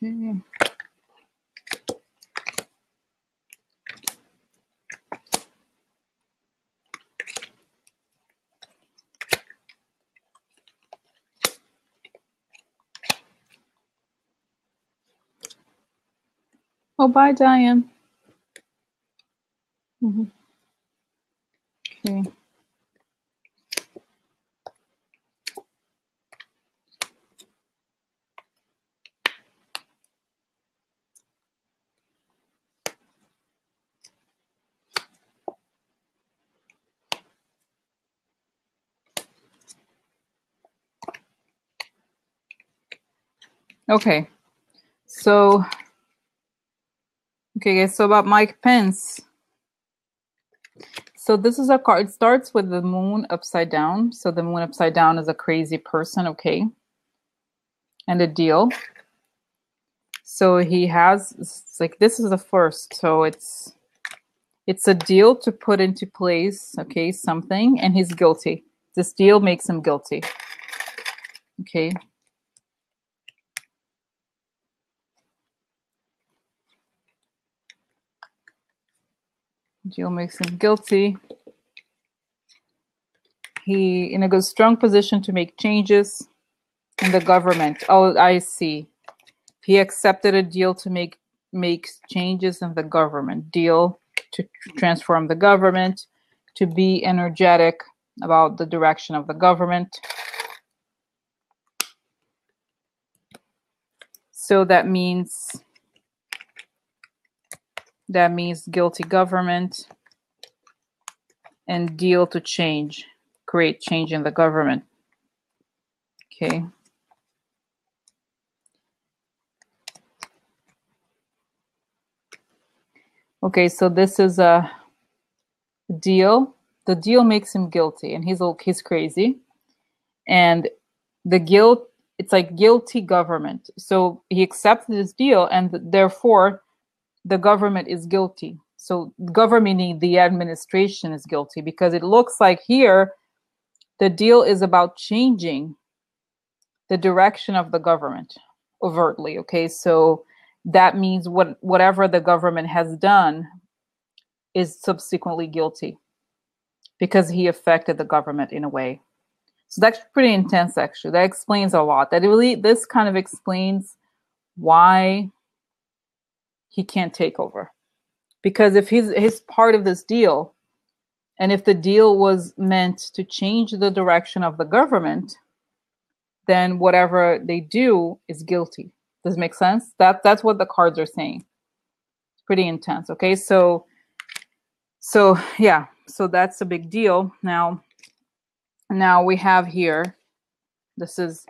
Okay. Oh, bye, Diane. Mm-hmm. Okay. Okay. So. Okay, guys, so about Mike Pence. So this is a card. It starts with the moon upside down. So the moon upside down is a crazy person, okay? And a deal. So he has, it's like, this is the first. So it's it's a deal to put into place, okay, something. And he's guilty. This deal makes him guilty. Okay. Deal makes him guilty. He in a good strong position to make changes in the government. Oh, I see. He accepted a deal to make make changes in the government. Deal to transform the government, to be energetic about the direction of the government. So that means. That means guilty government and deal to change, create change in the government. Okay. Okay, so this is a deal. The deal makes him guilty and he's he's crazy. And the guilt, it's like guilty government. So he accepted this deal and therefore the government is guilty. So government, meaning the administration, is guilty because it looks like here the deal is about changing the direction of the government overtly, okay? So that means what whatever the government has done is subsequently guilty because he affected the government in a way. So that's pretty intense, actually. That explains a lot. That really, this kind of explains why he can't take over, because if he's, he's part of this deal, and if the deal was meant to change the direction of the government, then whatever they do is guilty. Does it make sense? That that's what the cards are saying. It's pretty intense. Okay, so so yeah, so that's a big deal. Now, now we have here. This is.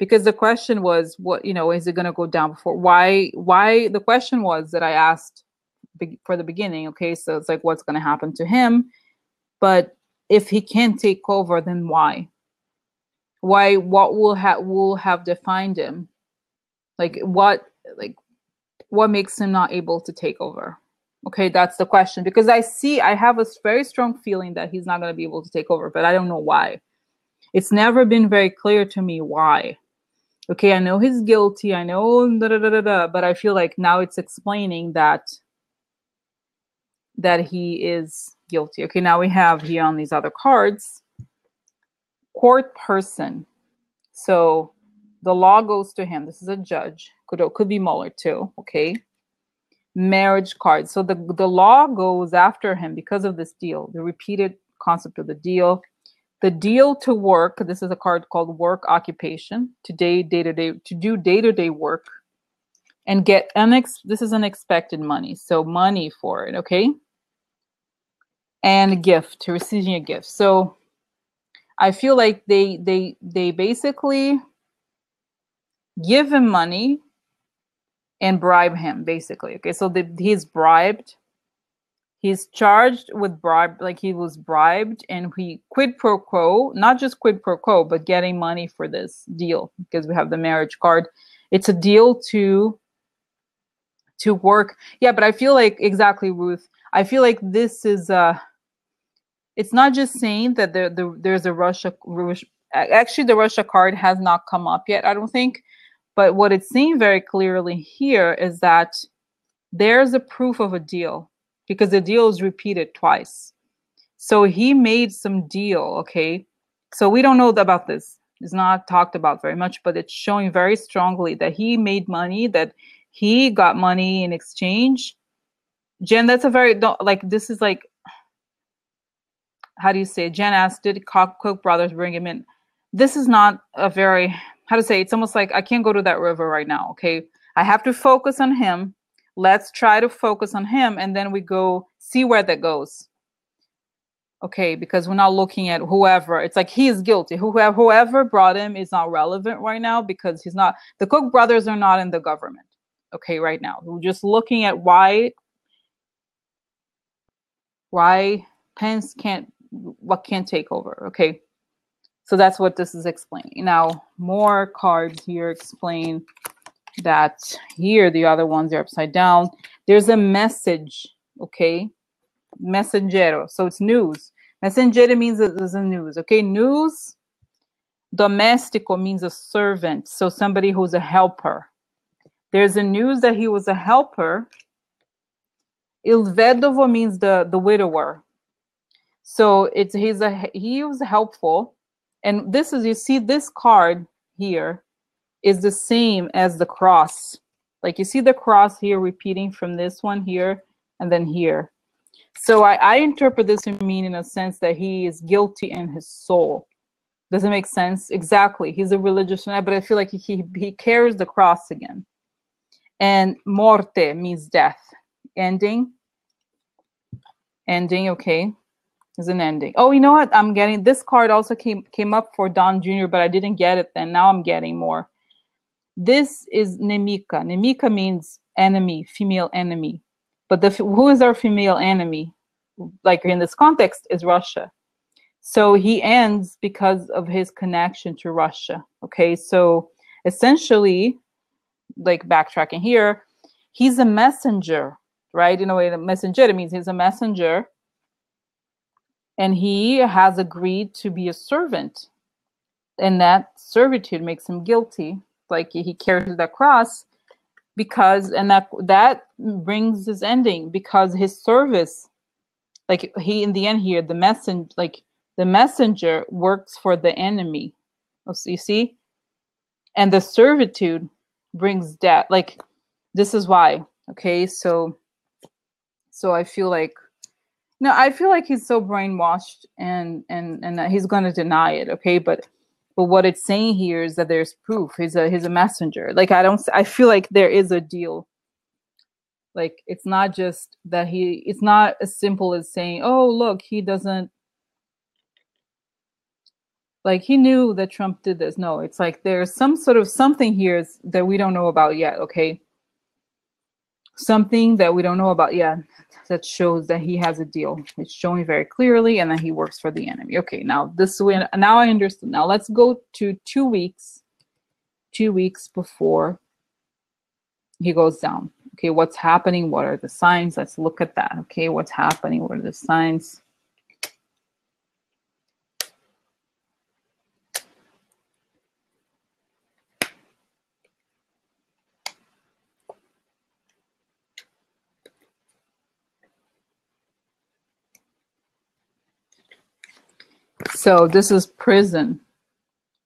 Because the question was, what, you know, is it going to go down before? Why, why the question was that I asked be, for the beginning, okay, so it's like, what's going to happen to him? But if he can't take over, then why? Why, what will, ha will have defined him? Like, what, like, what makes him not able to take over? Okay, that's the question. Because I see, I have a very strong feeling that he's not going to be able to take over, but I don't know why. It's never been very clear to me why. Okay, I know he's guilty, I know, da, da, da, da, da, but I feel like now it's explaining that that he is guilty. Okay, now we have here on these other cards, court person. So the law goes to him. This is a judge. Could, could be Mueller too, okay? Marriage card. So the, the law goes after him because of this deal, the repeated concept of the deal. The deal to work, this is a card called work occupation, today, day-to-day, to do day-to-day work and get, unex this is unexpected money, so money for it, okay? And a gift, to receiving a gift. So I feel like they, they, they basically give him money and bribe him, basically, okay? So the, he's bribed. He's charged with bribe, like he was bribed, and he quid pro quo, not just quid pro quo, but getting money for this deal, because we have the marriage card. It's a deal to to work. Yeah, but I feel like, exactly, Ruth, I feel like this is, uh, it's not just saying that there, there, there's a Russia, actually the Russia card has not come up yet, I don't think, But what it seemed very clearly here is that there's a proof of a deal, because the deal is repeated twice. So he made some deal, okay? So we don't know about this. It's not talked about very much, but it's showing very strongly that he made money, that he got money in exchange. Jen, that's a very, like, this is like, how do you say? Jen asked, did Koch brothers bring him in? This is not a very, how to say, it's almost like, I can't go to that river right now, okay? I have to focus on him. Let's try to focus on him, and then we go see where that goes. Okay, because we're not looking at whoever. It's like he is guilty. Whoever, whoever brought him is not relevant right now, because he's not, the Koch brothers are not in the government, okay, right now. We're just looking at why, why Pence can't, what can't take over, okay? So that's what this is explaining. Now, more cards here explain that here, the other ones are upside down. There's a message, okay? Mensajero, so it's news. Mensajero means it is a news, okay? News, domestico means a servant, so somebody who's a helper. There's a news that he was a helper. Il vedovo means the, the widower. So it's he's a, he was helpful. And this is, you see this card here is the same as the cross. Like you see the cross here repeating from this one here and then here. So I, I interpret this to mean in a sense that he is guilty in his soul. Does it make sense? Exactly. He's a religious man, but I feel like he, he, he carries the cross again. And morte means death. Ending. Ending, okay. Is an ending. Oh, you know what? I'm getting this card also came came up for Don Junior, but I didn't get it then. Now I'm getting more. This is Nemika. Nemika means enemy, female enemy. But the who is our female enemy? Like in this context is Russia. So he ends because of his connection to Russia. Okay, so essentially, like backtracking here, he's a messenger, right? In a way, the messenger, it means he's a messenger. And he has agreed to be a servant. And that servitude makes him guilty. Like he carries the cross because, and that that brings his ending because his service, like he, in the end here, the messenger, like the messenger works for the enemy, you see? And the servitude brings death. Like this is why, okay? So, so I feel like, no, I feel like he's so brainwashed and and and he's going to deny it, okay? But but what it's saying here is that there's proof. He's a he's a messenger. Like I don't I feel like there is a deal. Like it's not just that he it's not as simple as saying, "Oh, look, he doesn't like he knew that Trump did this." No, it's like there's some sort of something here that we don't know about yet, okay? Something that we don't know about yet that shows that he has a deal. It's showing very clearly, and that he works for the enemy. Okay, now this way, now I understand. Now let's go to two weeks, two weeks before he goes down. Okay, what's happening? What are the signs? Let's look at that. Okay, what's happening? What are the signs? So this is prison,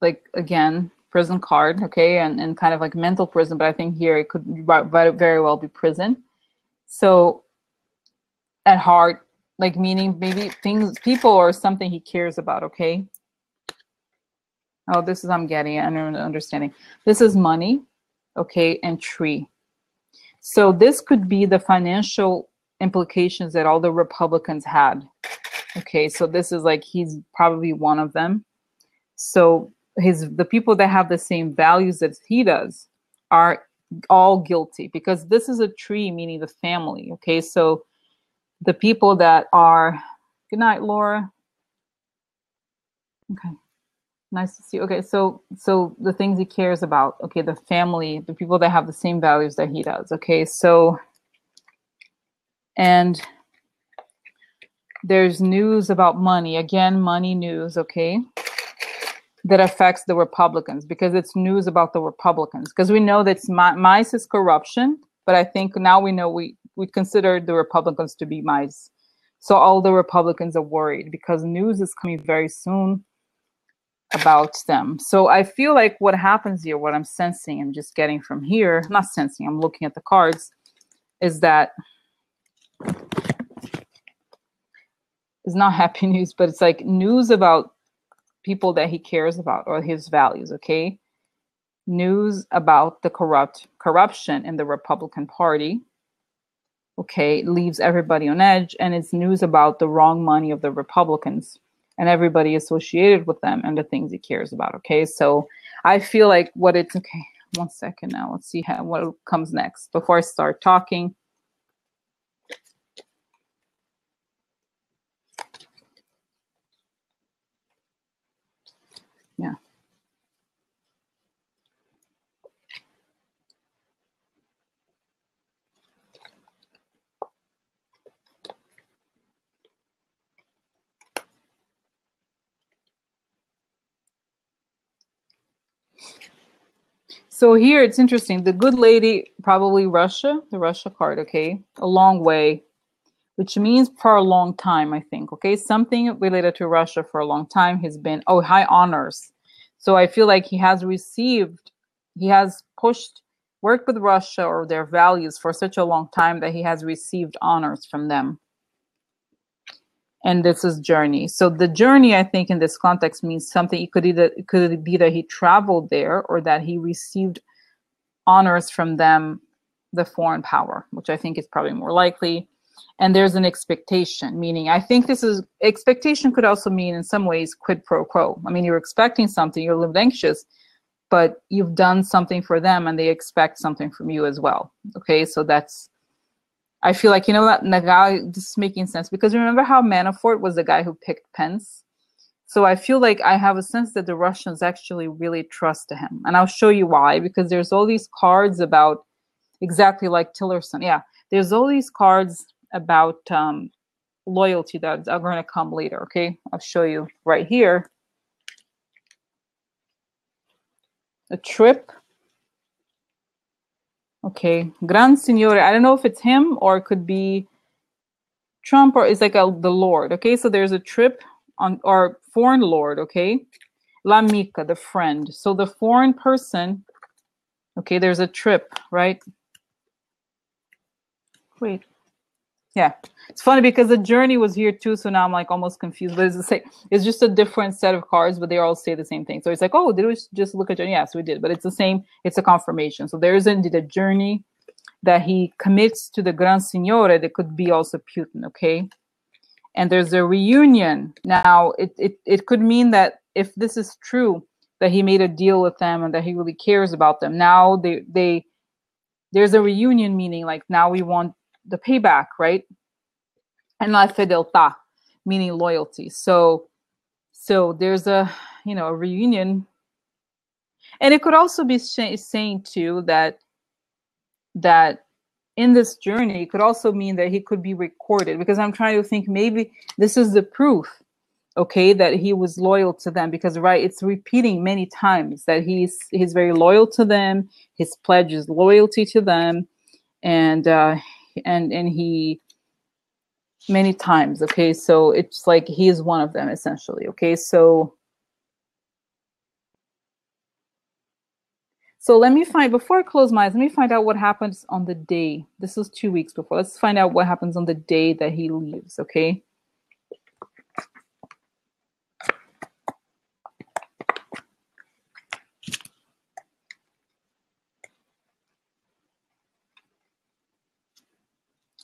like again, prison card, okay, and, and kind of like mental prison, but I think here it could very well be prison. So at heart, like meaning maybe things, people or something he cares about, okay? Oh, this is, I'm getting, I'm understanding. This is money, okay, and tree. So this could be the financial implications that all the Republicans had. Okay, so this is like he's probably one of them. So his the people that have the same values as he does are all guilty because this is a tree, meaning the family. Okay, so the people that are good night, Laura. Okay, nice to see you. Okay, so so the things he cares about. Okay, the family, the people that have the same values that he does. Okay, so and. There's news about money. Again, money news, okay? that affects the Republicans, because it's news about the Republicans, because we know that mice is corruption. But I think now we know we, we consider the Republicans to be mice. So all the Republicans are worried because news is coming very soon about them. So I feel like what happens here, what I'm sensing, I'm just getting from here, not sensing, I'm looking at the cards, is that it's not happy news, but it's like news about people that he cares about or his values, okay? News about the corrupt corruption in the Republican Party, okay, leaves everybody on edge, and it's news about the wrong money of the Republicans and everybody associated with them and the things he cares about, okay? So I feel like what it's, okay, one second now, let's see how, what comes next before I start talking. Yeah. So here it's interesting. The good lady, probably Russia, the Russia card, okay? A long way, which means for a long time, I think, okay? Something related to Russia for a long time has been, oh, high honors. So I feel like he has received, he has pushed, worked with Russia or their values for such a long time that he has received honors from them. And this is journey. So the journey, I think, in this context means something. It could either it could be that he traveled there or that he received honors from them, the foreign power, which I think is probably more likely. And there's an expectation, meaning I think this is, expectation could also mean in some ways quid pro quo. I mean, you're expecting something, you're a little anxious, but you've done something for them and they expect something from you as well. Okay, so that's, I feel like, you know what, Nagai, this is making sense, because remember how Manafort was the guy who picked Pence? So I feel like I have a sense that the Russians actually really trust him. And I'll show you why, because there's all these cards about, exactly like Tillerson, yeah, there's all these cards about um, loyalty that are going to come later, okay? I'll show you right here. A trip. Okay, Gran Signore, I don't know if it's him or it could be Trump, or it's like a, the Lord, okay? So there's a trip on, or foreign Lord, okay? L'amica, the friend. So the foreign person, okay, there's a trip, right? Wait, yeah. It's funny because the journey was here too, so now I'm like almost confused, but it's the same. It's just a different set of cards, but they all say the same thing. So it's like, oh, did we just look at journey? Yes, we did, but it's the same. It's a confirmation. So there is indeed a journey that he commits to the Gran Signore that could be also Putin, okay? And there's a reunion. Now, it, it, it could mean that if this is true, that he made a deal with them and that he really cares about them. Now, they they there's a reunion, meaning like now we want the payback, right? And la fedeltà, meaning loyalty. So, so there's a, you know, a reunion. And it could also be sh- saying too that, that in this journey, it could also mean that he could be recorded, because I'm trying to think maybe this is the proof, okay, that he was loyal to them, because, right, it's repeating many times that he's, he's very loyal to them. His pledge is loyalty to them. And, uh, and and he many times, okay, so it's like he is one of them essentially, okay? So so let me find, before I close my eyes, let me find out what happens on the day. This is two weeks before. Let's find out what happens on the day that he leaves, okay?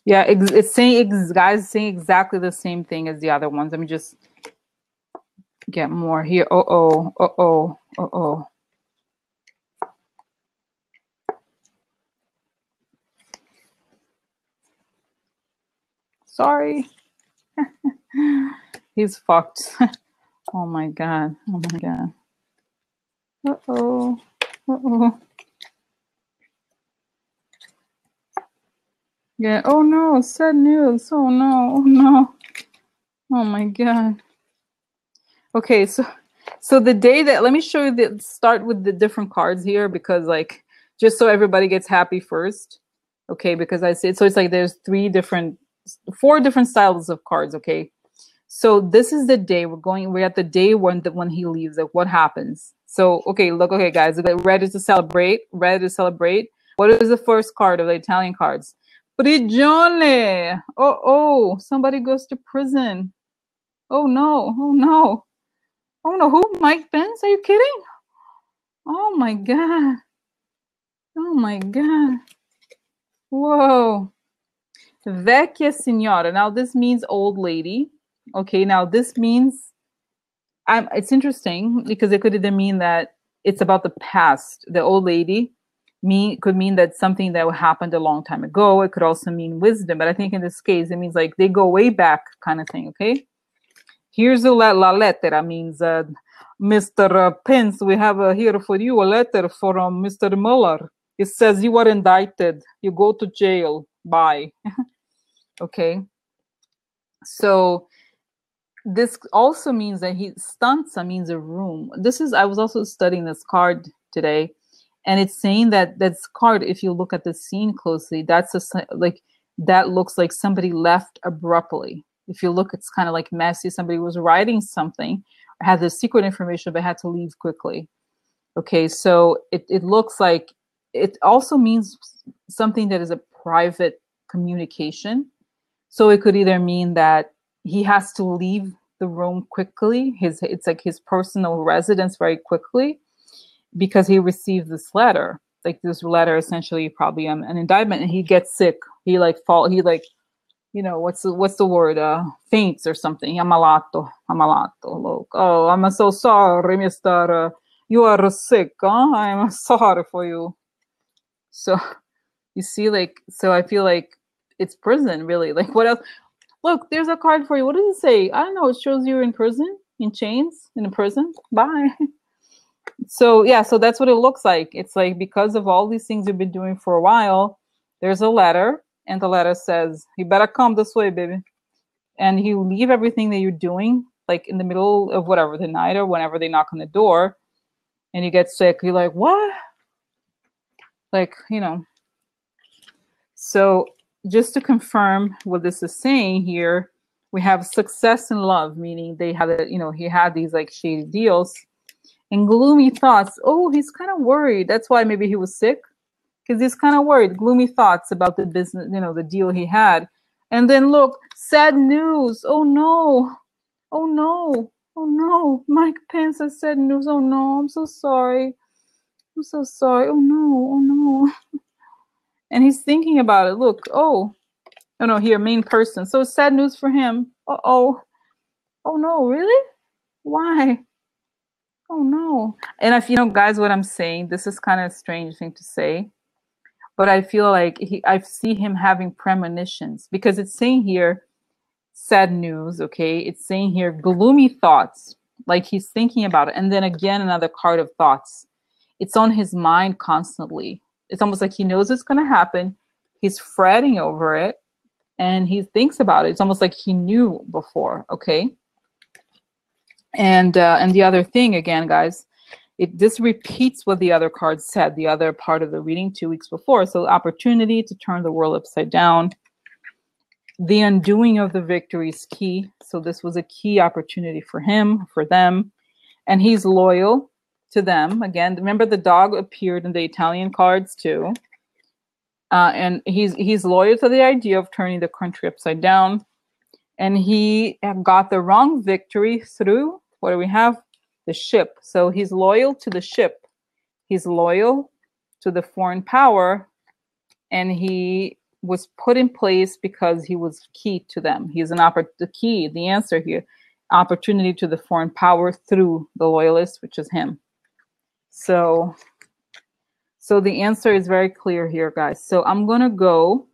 Yeah, it's saying, guys, saying exactly the same thing as the other ones. Let me just get more here. Uh oh, uh oh, uh oh. Sorry. He's fucked. Oh my God. Oh my God. Uh oh, uh oh. Yeah, oh no, sad news. Oh no, oh no. Oh my God. Okay, so So the day that, let me show you the, start with the different cards here, because like, just so everybody gets happy first. Okay, because I said, so it's like there's three different, four different styles of cards, okay? So this is the day we're going, we're at the day when, the, when he leaves, like what happens? So, okay, look, okay guys, red is to celebrate, red is to celebrate. What is the first card of the Italian cards? Prigione, oh, oh, somebody goes to prison. Oh no, oh no. Oh no, who, Mike Pence, are you kidding? Oh my God, oh my God. Whoa, vecchia signora. Now this means old lady. Okay, now this means, I'm, it's interesting because it could either mean that it's about the past. The old lady mean, could mean that something that happened a long time ago. It could also mean wisdom. But I think in this case, it means like they go way back kind of thing, okay? Here's a la, la lettera, means uh, Mister Pence, we have uh, here for you a letter from um, Mister Mueller. It says you are indicted. You go to jail. Bye. Okay. So this also means that he stanza means a room. This is, I was also studying this card today, and it's saying that this card, if you look at the scene closely, that's a, like that looks like somebody left abruptly. If you look, it's kind of like messy. Somebody was writing something, had the secret information, but had to leave quickly. Okay, so it it looks like. It also means something that is a private communication. So it could either mean that he has to leave the room quickly. His, it's like his personal residence very quickly because he received this letter, like this letter essentially probably um, an indictment, and he gets sick. He like fall, he like, you know, what's the, what's the word? Uh, faints or something. Amalato, amalato. Look, oh, I'm so sorry, Mister Uh, you are sick. Huh? I'm sorry for you. So you see, like, so I feel like it's prison, really. Like, what else? Look, there's a card for you. What does it say? I don't know. It shows you're in prison, in chains, in a prison. Bye. So, yeah, so that's what it looks like. It's like because of all these things you've been doing for a while, there's a letter, and the letter says, you better come this way, baby. And you leave everything that you're doing, like in the middle of whatever, the night or whenever they knock on the door, and you get sick. You're like, what? Like, you know, so just to confirm what this is saying here, we have success in love, meaning they had, a, you know, he had these like shady deals and gloomy thoughts. Oh, he's kind of worried. That's why maybe he was sick, because he's kind of worried. Gloomy thoughts about the business, you know, the deal he had. And then look, sad news. Oh, no. Oh, no. Oh, no. Mike Pence has sad news. Oh, no. I'm so sorry. I'm so sorry. Oh no, oh no. And he's thinking about it. Look, oh, oh no, here, main person. So it's sad news for him. Uh oh. Oh no, really? Why? Oh no. And if you know, guys, what I'm saying, this is kind of a strange thing to say, but I feel like he, I see him having premonitions because it's saying here, sad news, okay? It's saying here, gloomy thoughts, like he's thinking about it. And then again, another card of thoughts. It's on his mind constantly. It's almost like he knows it's going to happen. He's fretting over it, and he thinks about it. It's almost like he knew before, okay? And uh, and the other thing, again, guys, it this repeats what the other card said, the other part of the reading two weeks before. So opportunity to turn the world upside down. The undoing of the victory is key. So this was a key opportunity for him, for them. And he's loyal to them. Again, remember the dog appeared in the Italian cards too. Uh, and he's he's loyal to the idea of turning the country upside down. And he got the wrong victory through, what do we have? The ship. So he's loyal to the ship. He's loyal to the foreign power. And he was put in place because he was key to them. He's an oppor- the key, the answer here, opportunity to the foreign power through the loyalists, which is him. So, so the answer is very clear here, guys. So I'm going to go.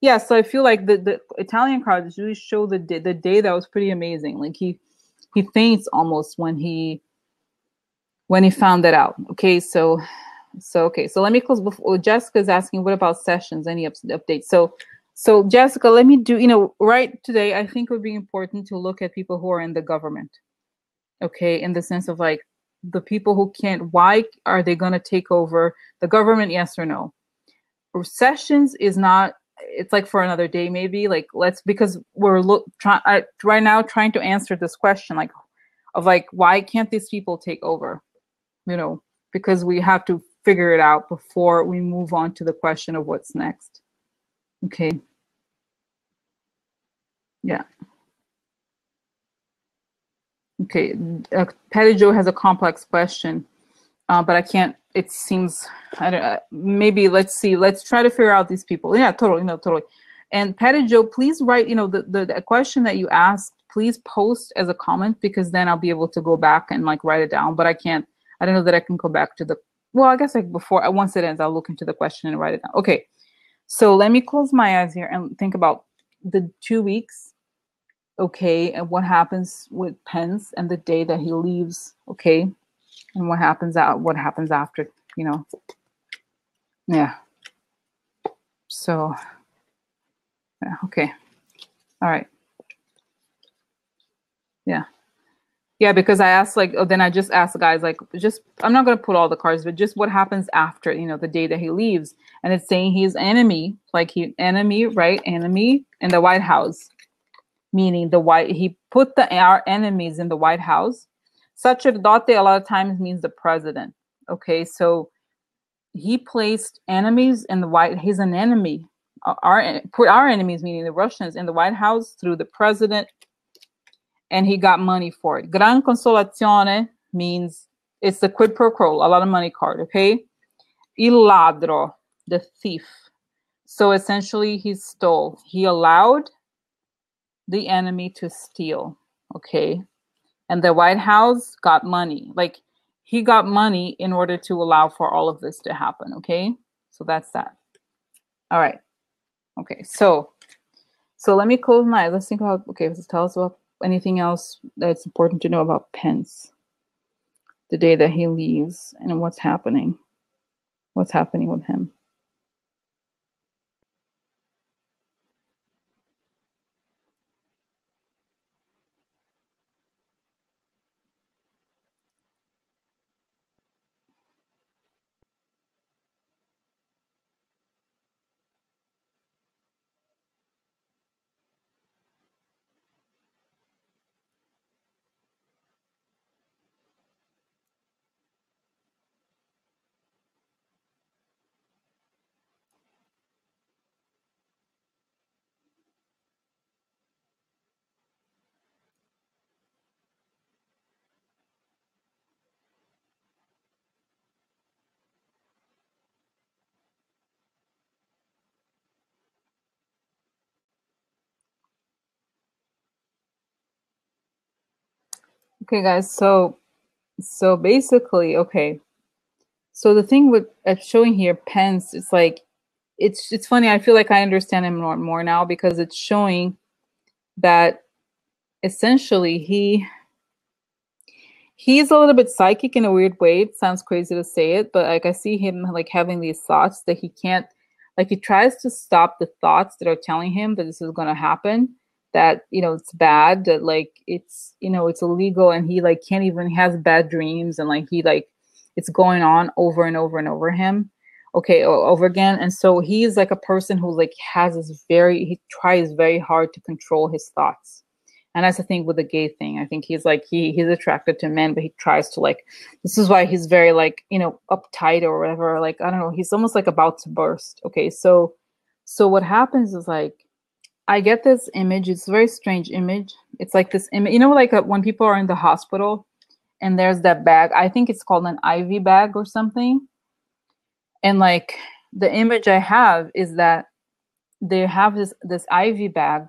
Yeah, so I feel like the, the Italian cards really show the day, the day that was pretty amazing. Like he, he faints almost when he, when he found that out. Okay, so, so, okay. So let me close before Jessica's asking, what about Sessions? Any up, updates? So, so Jessica, let me do, you know, right today, I think it would be important to look at people who are in the government. okay, in the sense of like the people who can't, why are they going to take over the government? Yes or no? Sessions is not, it's like for another day, maybe, like let's, because we're look try, I, right now trying to answer this question, like of like, why can't these people take over? You know, because we have to figure it out before we move on to the question of what's next. Okay. Yeah. Okay. Uh, Patty Jo has a complex question, uh, but I can't, it seems, I don't know, maybe let's see, let's try to figure out these people. Yeah, totally, no, totally. And Patty Jo, please write, you know, the, the, the question that you asked, please post as a comment, because then I'll be able to go back and like write it down, but I can't, I don't know that I can go back to the, well, I guess like before, once it ends, I'll look into the question and write it down. Okay. So let me close my eyes here and think about the two weeks. Okay. And what happens with Pence and the day that he leaves. Okay. And what happens out, what happens after, you know? Yeah. So, yeah. Okay. All right. Yeah. Yeah, because I asked like, oh, then I just asked the guys, like, just, I'm not going to put all the cards, but just what happens after, you know, the day that he leaves. And it's saying he's enemy, like he enemy, right? Enemy in the White House, meaning the white, he put the our enemies in the White House. Sacerdote a lot of times means the president. Okay, so he placed enemies in the White, he's an enemy. Our, put our enemies, meaning the Russians, in the White House through the president. And he got money for it. Gran consolazione means it's the quid pro quo, a lot of money card, okay? Il ladro, the thief. So essentially he stole. He allowed the enemy to steal, okay? And the White House got money. Like he got money in order to allow for all of this to happen, okay? So that's that. All right. Okay, so so let me close my eyes. Let's think about, okay, let's tell us about anything else that's important to know about Pence, the day that he leaves, and what's happening, what's happening with him. Okay, guys, so so basically, okay, so the thing with at showing here, Pence, it's like, it's it's funny, I feel like I understand him more, more now, because it's showing that essentially he he's a little bit psychic in a weird way. It sounds crazy to say it, but like I see him like having these thoughts that he can't, like he tries to stop the thoughts that are telling him that this is going to happen, that, you know, it's bad, that like it's, you know, it's illegal, and he like can't even, has bad dreams, and like he like, it's going on over and over and over him, okay, over again. And so he's like a person who like has this very, he tries very hard to control his thoughts. And that's the thing with the gay thing. I think he's like, he he's attracted to men, but he tries to like, this is why he's very like, you know, uptight or whatever, like, I don't know, he's almost like about to burst. Okay, so, so what happens is like, I get this image, it's a very strange image. It's like this image, you know, like a, when people are in the hospital and there's that bag, I think it's called an I V bag or something. And like the image I have is that they have this, this I V bag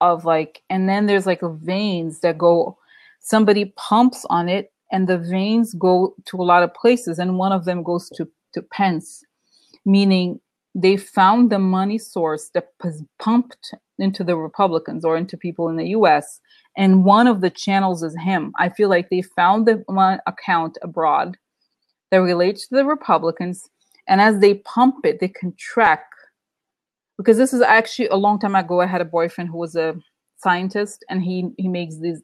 of like, and then there's like veins that go, somebody pumps on it and the veins go to a lot of places. And one of them goes to, to Pence, meaning they found the money source that was pumped into the Republicans or into people in the U S. And one of the channels is him. I feel like they found the one account abroad that relates to the Republicans. And as they pump it, they can track. Because this is actually a long time ago, I had a boyfriend who was a scientist, and he, he makes these,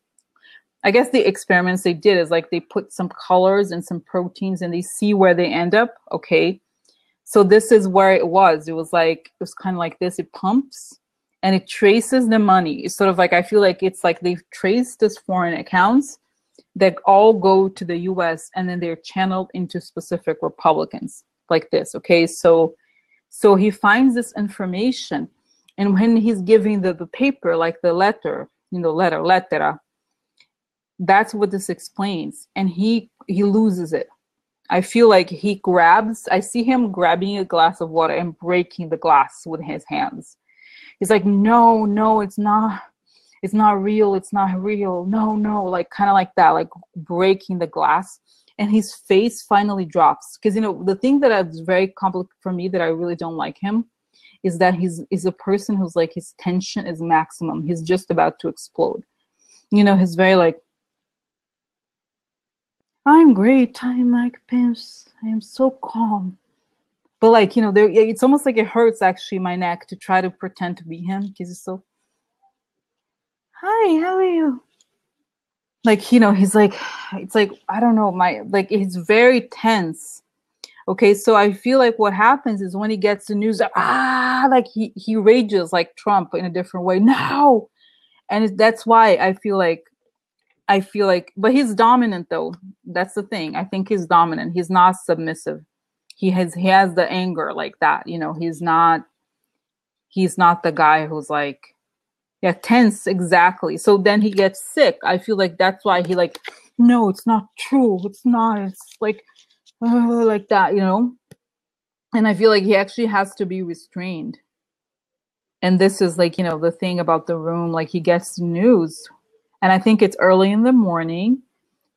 I guess the experiments they did is like they put some colors and some proteins and they see where they end up. Okay. So this is where it was. It was like, it was kind of like this. It pumps and it traces the money. It's sort of like, I feel like it's like they've traced this foreign accounts that all go to the U S and then they're channeled into specific Republicans like this. Okay. So, so he finds this information, and when he's giving the, the paper, like the letter, you know, letter, lettera, that's what this explains. And he, he loses it. I feel like he grabs, I see him grabbing a glass of water and breaking the glass with his hands. He's like, no, no, it's not, it's not real. It's not real. No, no. Like kind of like that, like breaking the glass, and his face finally drops. Cause you know, the thing that is very complicated for me that I really don't like him is that he's is a person who's like, his tension is maximum. He's just about to explode. You know, he's very like, I'm great. I'm Mike Pence. I am so calm. But like, you know, there, it's almost like it hurts actually my neck to try to pretend to be him because it's so, hi, how are you? Like, you know, he's like, it's like, I don't know, my, like, it's very tense. Okay. So I feel like what happens is when he gets the news, ah, like he, he rages like Trump in a different way. No. And it, that's why I feel like, I feel like, but he's dominant though. That's the thing. I think he's dominant. He's not submissive. He has, he has the anger like that. You know, he's not, he's not the guy who's like, yeah, tense. Exactly. So then he gets sick. I feel like that's why he like, no, it's not true. It's not, it's like, oh, like that, you know? And I feel like he actually has to be restrained. And this is like, you know, the thing about the room, like he gets news. And I think it's early in the morning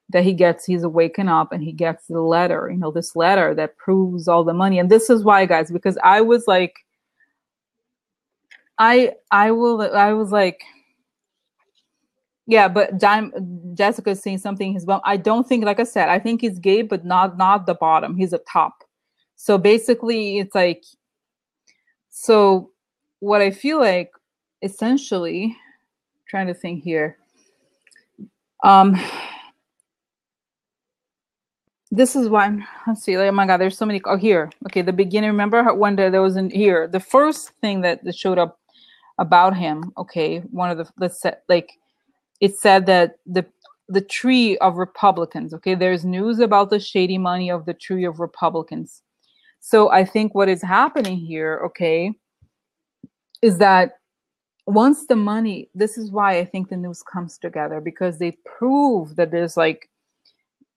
that he gets, he's waking up and he gets the letter, you know, this letter that proves all the money. And this is why, guys, because I was like, I, I will, I was like, yeah, but Dime, Jessica is saying something, his bum. I don't think, like I said, I think he's gay, but not, not the bottom. He's a top. So basically it's like, so what I feel like essentially, I'm trying to think here. Um, this is why I'm, let's see, like, oh my God, there's so many, oh, here. Okay. The beginning, remember how one day there was in here, the first thing that, that showed up about him. Okay. One of the, let's say, like it said that the, the tree of Republicans, okay. There's news about the shady money of the tree of Republicans. So I think what is happening here, okay, is that once the money, this is why I think the news comes together, because they prove that there's like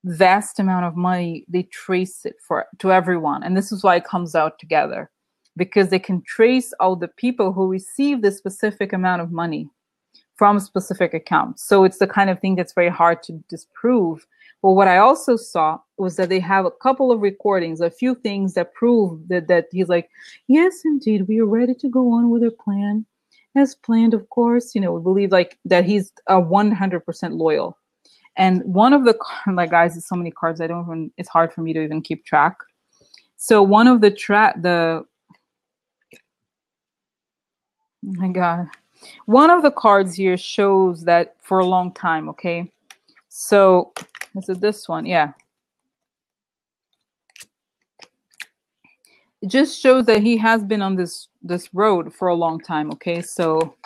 vast amount of money. They trace it for to everyone. And this is why it comes out together, because they can trace all the people who receive the specific amount of money from specific accounts. So it's the kind of thing that's very hard to disprove. But what I also saw was that they have a couple of recordings, a few things that prove that, that he's like, yes, indeed, we are ready to go on with our plan. As planned, of course, you know, we believe like that he's a one hundred percent loyal. And one of the, like guys, there's so many cards, I don't even, it's hard for me to even keep track. So one of the, tra the, oh my God, one of the cards here shows that for a long time, okay? So is it this one? Yeah. It just shows that he has been on this this road for a long time, okay? So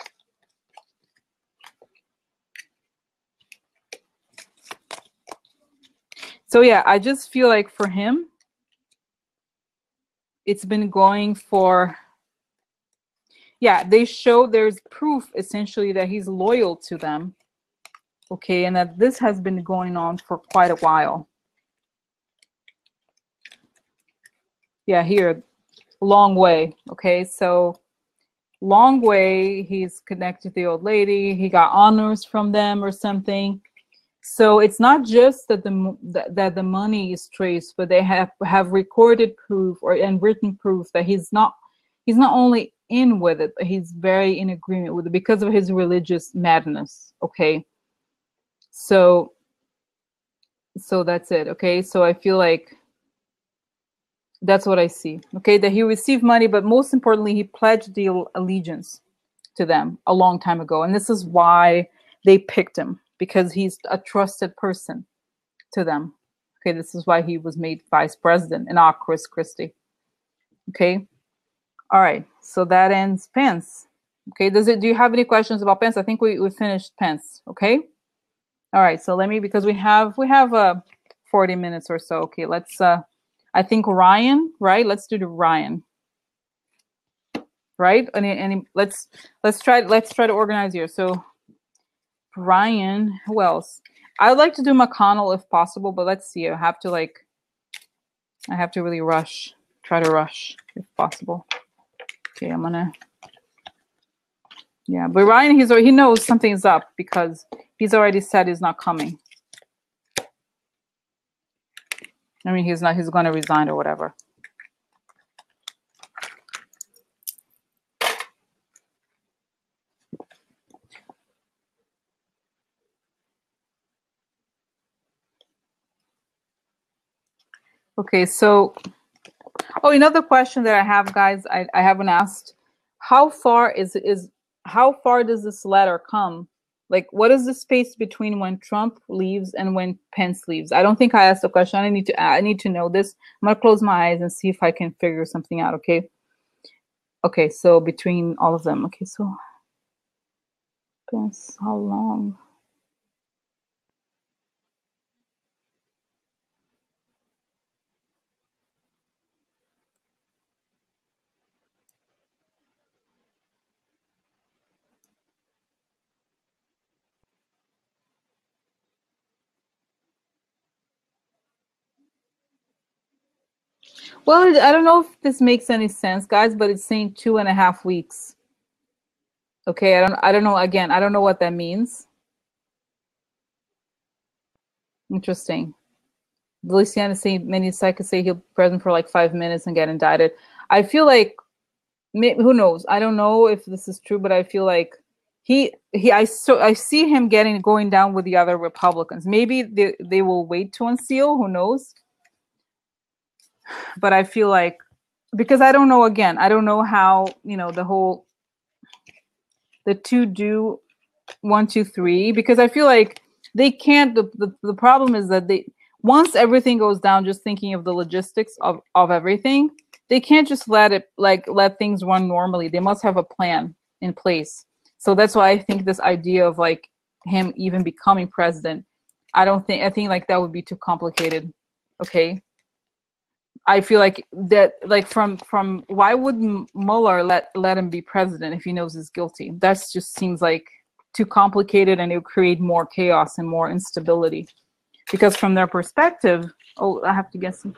so yeah, I just feel like for him it's been going for, yeah, they show there's proof essentially that he's loyal to them, okay, and that this has been going on for quite a while. Yeah, here, long way. Okay, so long way, he's connected to the old lady. He got honors from them or something. So it's not just that the that the money is traced, but they have have recorded proof or and written proof that he's not he's not only in with it, but he's very in agreement with it because of his religious madness. Okay, so so that's it. Okay, so I feel like that's what I see, okay, that he received money, but most importantly, he pledged the allegiance to them a long time ago. And this is why they picked him, because he's a trusted person to them. Okay, this is why he was made vice president and not Chris Christie. Okay, all right, so that ends Pence. Okay, does it? Do you have any questions about Pence? I think we, we finished Pence. Okay, all right. So let me, because we have we have a uh, forty minutes or so. Okay, let's. Uh, I think Ryan, right? Let's do the Ryan. Right? Any, any, let's let's try let's try to organize here. So Ryan, who else? I would like to do McConnell if possible, but let's see. I have to like, I have to really rush, try to rush if possible. Okay, I'm gonna, yeah. But Ryan, he's he knows something's up because he's already said he's not coming. I mean, he's not, he's gonna resign or whatever. Okay, so, oh, another question that I have, guys, I, I haven't asked. How far is, is, how far does this letter come? Like, what is the space between when Trump leaves and when Pence leaves? I don't think I asked the question. I need to, I need to know this. I'm gonna close my eyes and see if I can figure something out, okay? Okay, so between all of them. Okay, so, Pence, how long? Well, I don't know if this makes any sense, guys, but it's saying two and a half weeks. Okay, I don't I don't know. Again, I don't know what that means. Interesting. Luciana saying many psychics say he'll be present for like five minutes and get indicted. I feel like, who knows? I don't know if this is true, but I feel like he he I so I see him getting going down with the other Republicans. Maybe they, they will wait to unseal, who knows? But I feel like, because I don't know, again, I don't know how, you know, the whole, the two do one, two, three, because I feel like they can't, the, the, the problem is that they, once everything goes down, just thinking of the logistics of, of everything, they can't just let it, like, let things run normally. They must have a plan in place. So that's why I think this idea of like him even becoming president, I don't think, I think like that would be too complicated. Okay. I feel like that, like from, from why would Mueller let, let him be president if he knows he's guilty? That just seems like too complicated, and it would create more chaos and more instability. Because from their perspective, oh, I have to guess some.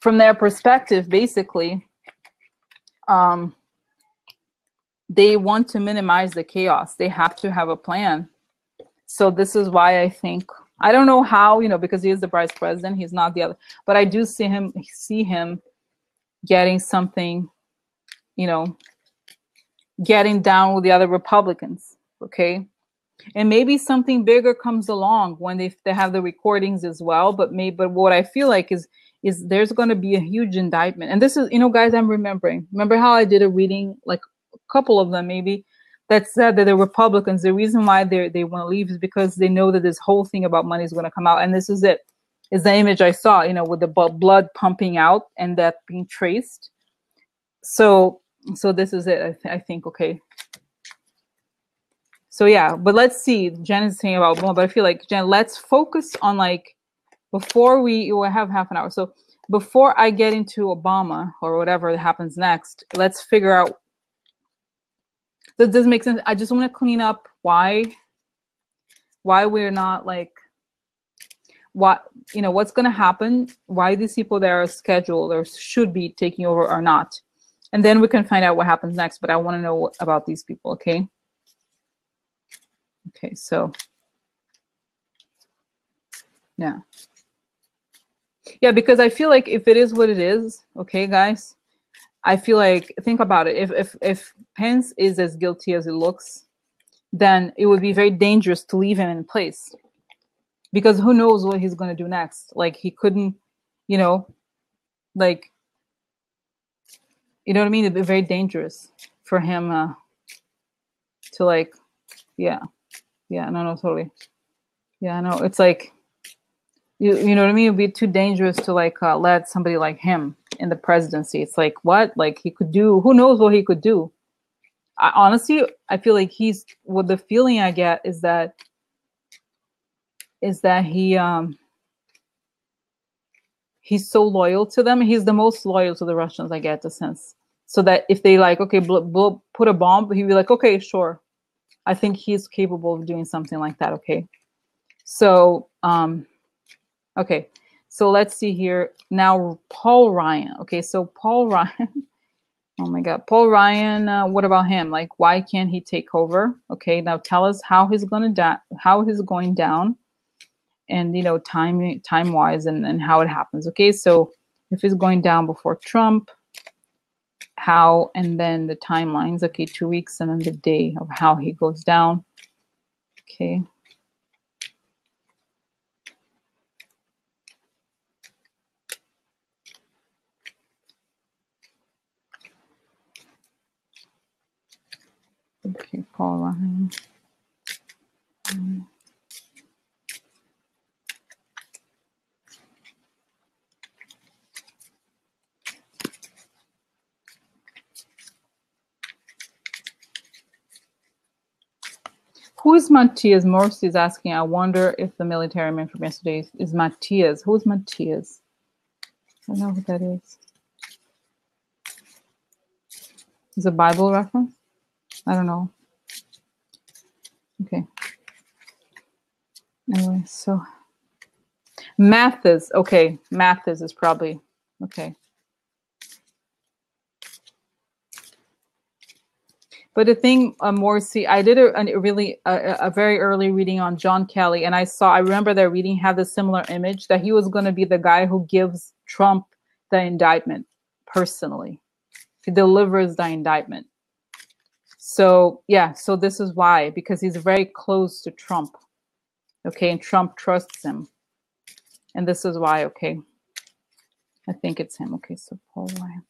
From their perspective, basically, um, they want to minimize the chaos. They have to have a plan. So this is why I think, I don't know how, you know, because he is the vice president, he's not the other, but I do see him see him getting something, you know, getting down with the other Republicans, okay? And maybe something bigger comes along when they, they have the recordings as well, but maybe, but what I feel like is, is there's gonna be a huge indictment. And this is, you know, guys, I'm remembering, remember how I did a reading, like a couple of them maybe, that said that the Republicans, the reason why they they want to leave is because they know that this whole thing about money is going to come out. And this is it, is the image I saw, you know, with the blood pumping out and that being traced. So, so this is it, I, th I think, okay. So yeah, but let's see, Jen is saying about more, but I feel like, Jen, let's focus on like, before we, we have half an hour. So before I get into Obama or whatever happens next, let's figure out, does this make sense? I just want to clean up why, why we're not like, what, you know, what's going to happen, why these people that are scheduled or should be taking over are not. And then we can find out what happens next, but I want to know what, about these people, okay? Okay, so, yeah. Yeah, because I feel like if it is what it is, okay, guys, I feel like, think about it, if, if, if Pence is as guilty as it looks, then it would be very dangerous to leave him in place, because who knows what he's going to do next. Like, he couldn't, you know, like, you know what I mean? It'd be very dangerous for him uh, to like, yeah, Yeah, no, no, totally. Yeah, no, it's like, you you know what I mean? It'd be too dangerous to like uh, let somebody like him in the presidency. It's like, what? Like he could do, who knows what he could do. I, honestly, I feel like he's, what the feeling I get is that, is that he, um, he's so loyal to them. He's the most loyal to the Russians, I get the sense. So that if they like, okay, bl- bl- put a bomb, he'd be like, okay, sure. I think he's capable of doing something like that, okay. So, um, okay, so let's see here. Now, Paul Ryan. Okay, so Paul Ryan. Oh, my God. Paul Ryan, uh, what about him? Like, why can't he take over? Okay, now tell us how he's going to da- how he's going down and, you know, time, time-wise and, and how it happens. Okay, so if he's going down before Trump, how, and then the timelines. Okay, two weeks and then the day of how he goes down. Okay. Okay, Paul Ryan. Um, who is Matias? Morrissey is asking, I wonder if the military man from yesterday is, is Matias. Who is Matias? I don't know who that is. Is a Bible reference? I don't know. Okay. Anyway, so Mathis. Okay, Mathis is probably okay. But the thing, uh, Morrissey, I did a, a really a, a very early reading on John Kelly, and I saw. I remember that reading had the similar image that he was going to be the guy who gives Trump the indictment personally. He delivers the indictment. So, yeah, so this is why, because he's very close to Trump, okay, and Trump trusts him. And this is why, okay, I think it's him. Okay, so Paul Ryan.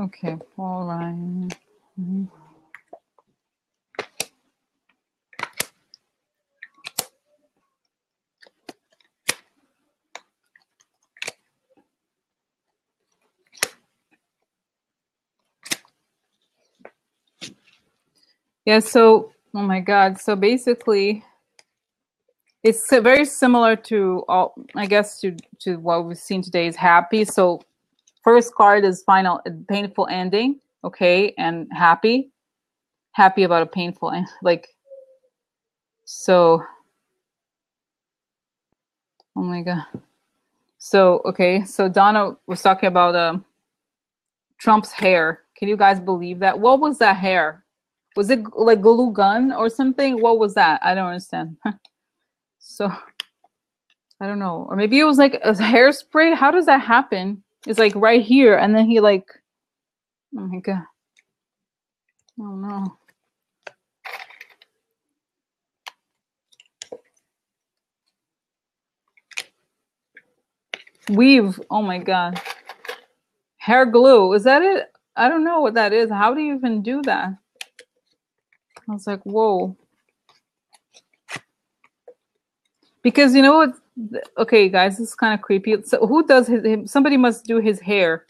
Okay, all right. Mm-hmm. Yeah, so, oh my God. So basically, it's very similar to, all, I guess, to, to what we've seen today is happy. So first card is final, painful ending, okay, and happy. Happy about a painful end, like, so, oh my God. So, okay, so Donna was talking about um, Trump's hair. Can you guys believe that? What was that hair? Was it like glue gun or something? What was that? I don't understand. So, I don't know. Or maybe it was like a hairspray. How does that happen? It's like right here, and then he like, oh my God, oh no, Weave. Oh my God. Hair glue. Is that it? I don't know what that is. How do you even do that? I was like, whoa. Because you know what? Okay, guys, this is kind of creepy. So who does his, him? Somebody must do his hair.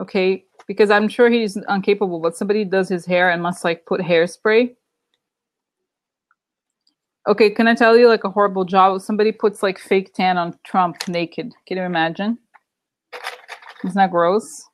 Okay, because I'm sure he's incapable, but somebody does his hair and must like put hairspray. Okay, can I tell you like a horrible job? Somebody puts like fake tan on Trump naked. Can you imagine? Isn't that gross?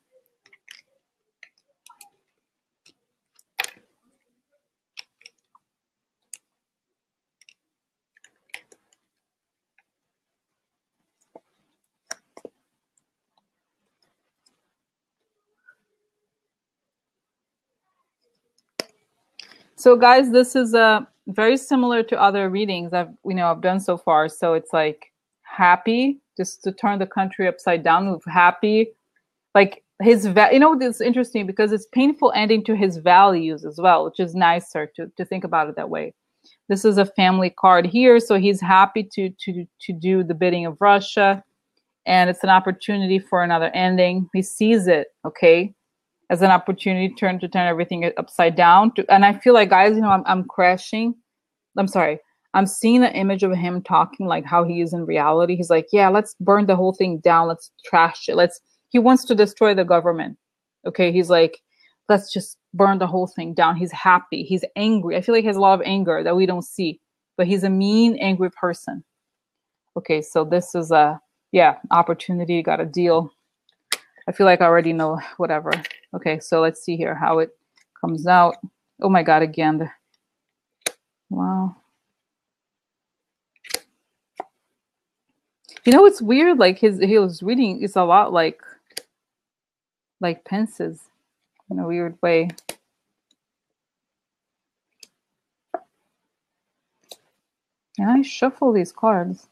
So guys, this is uh, very similar to other readings I've you know I've done so far. So it's like happy, just to turn the country upside down with happy. Like his, va you know, it's interesting because it's painful ending to his values as well, which is nicer to to think about it that way. This is a family card here, so he's happy to to to do the bidding of Russia, and it's an opportunity for another ending. He sees it, okay, as an opportunity to turn to turn everything upside down. To, and I feel like, guys, you know, I'm, I'm crashing. I'm sorry. I'm seeing the image of him talking like how he is in reality. He's like, yeah, let's burn the whole thing down. Let's trash it. Let's, he wants to destroy the government. Okay. He's like, let's just burn the whole thing down. He's happy. He's angry. I feel like he has a lot of anger that we don't see, but he's a mean, angry person. Okay. So this is a, yeah, opportunity. You got to deal. I feel like I already know whatever. Okay, so let's see here how it comes out. Oh my God, again. Wow. You know, it's weird. Like his, he was reading, it's a lot like, like Pence's in a weird way. And I shuffle these cards.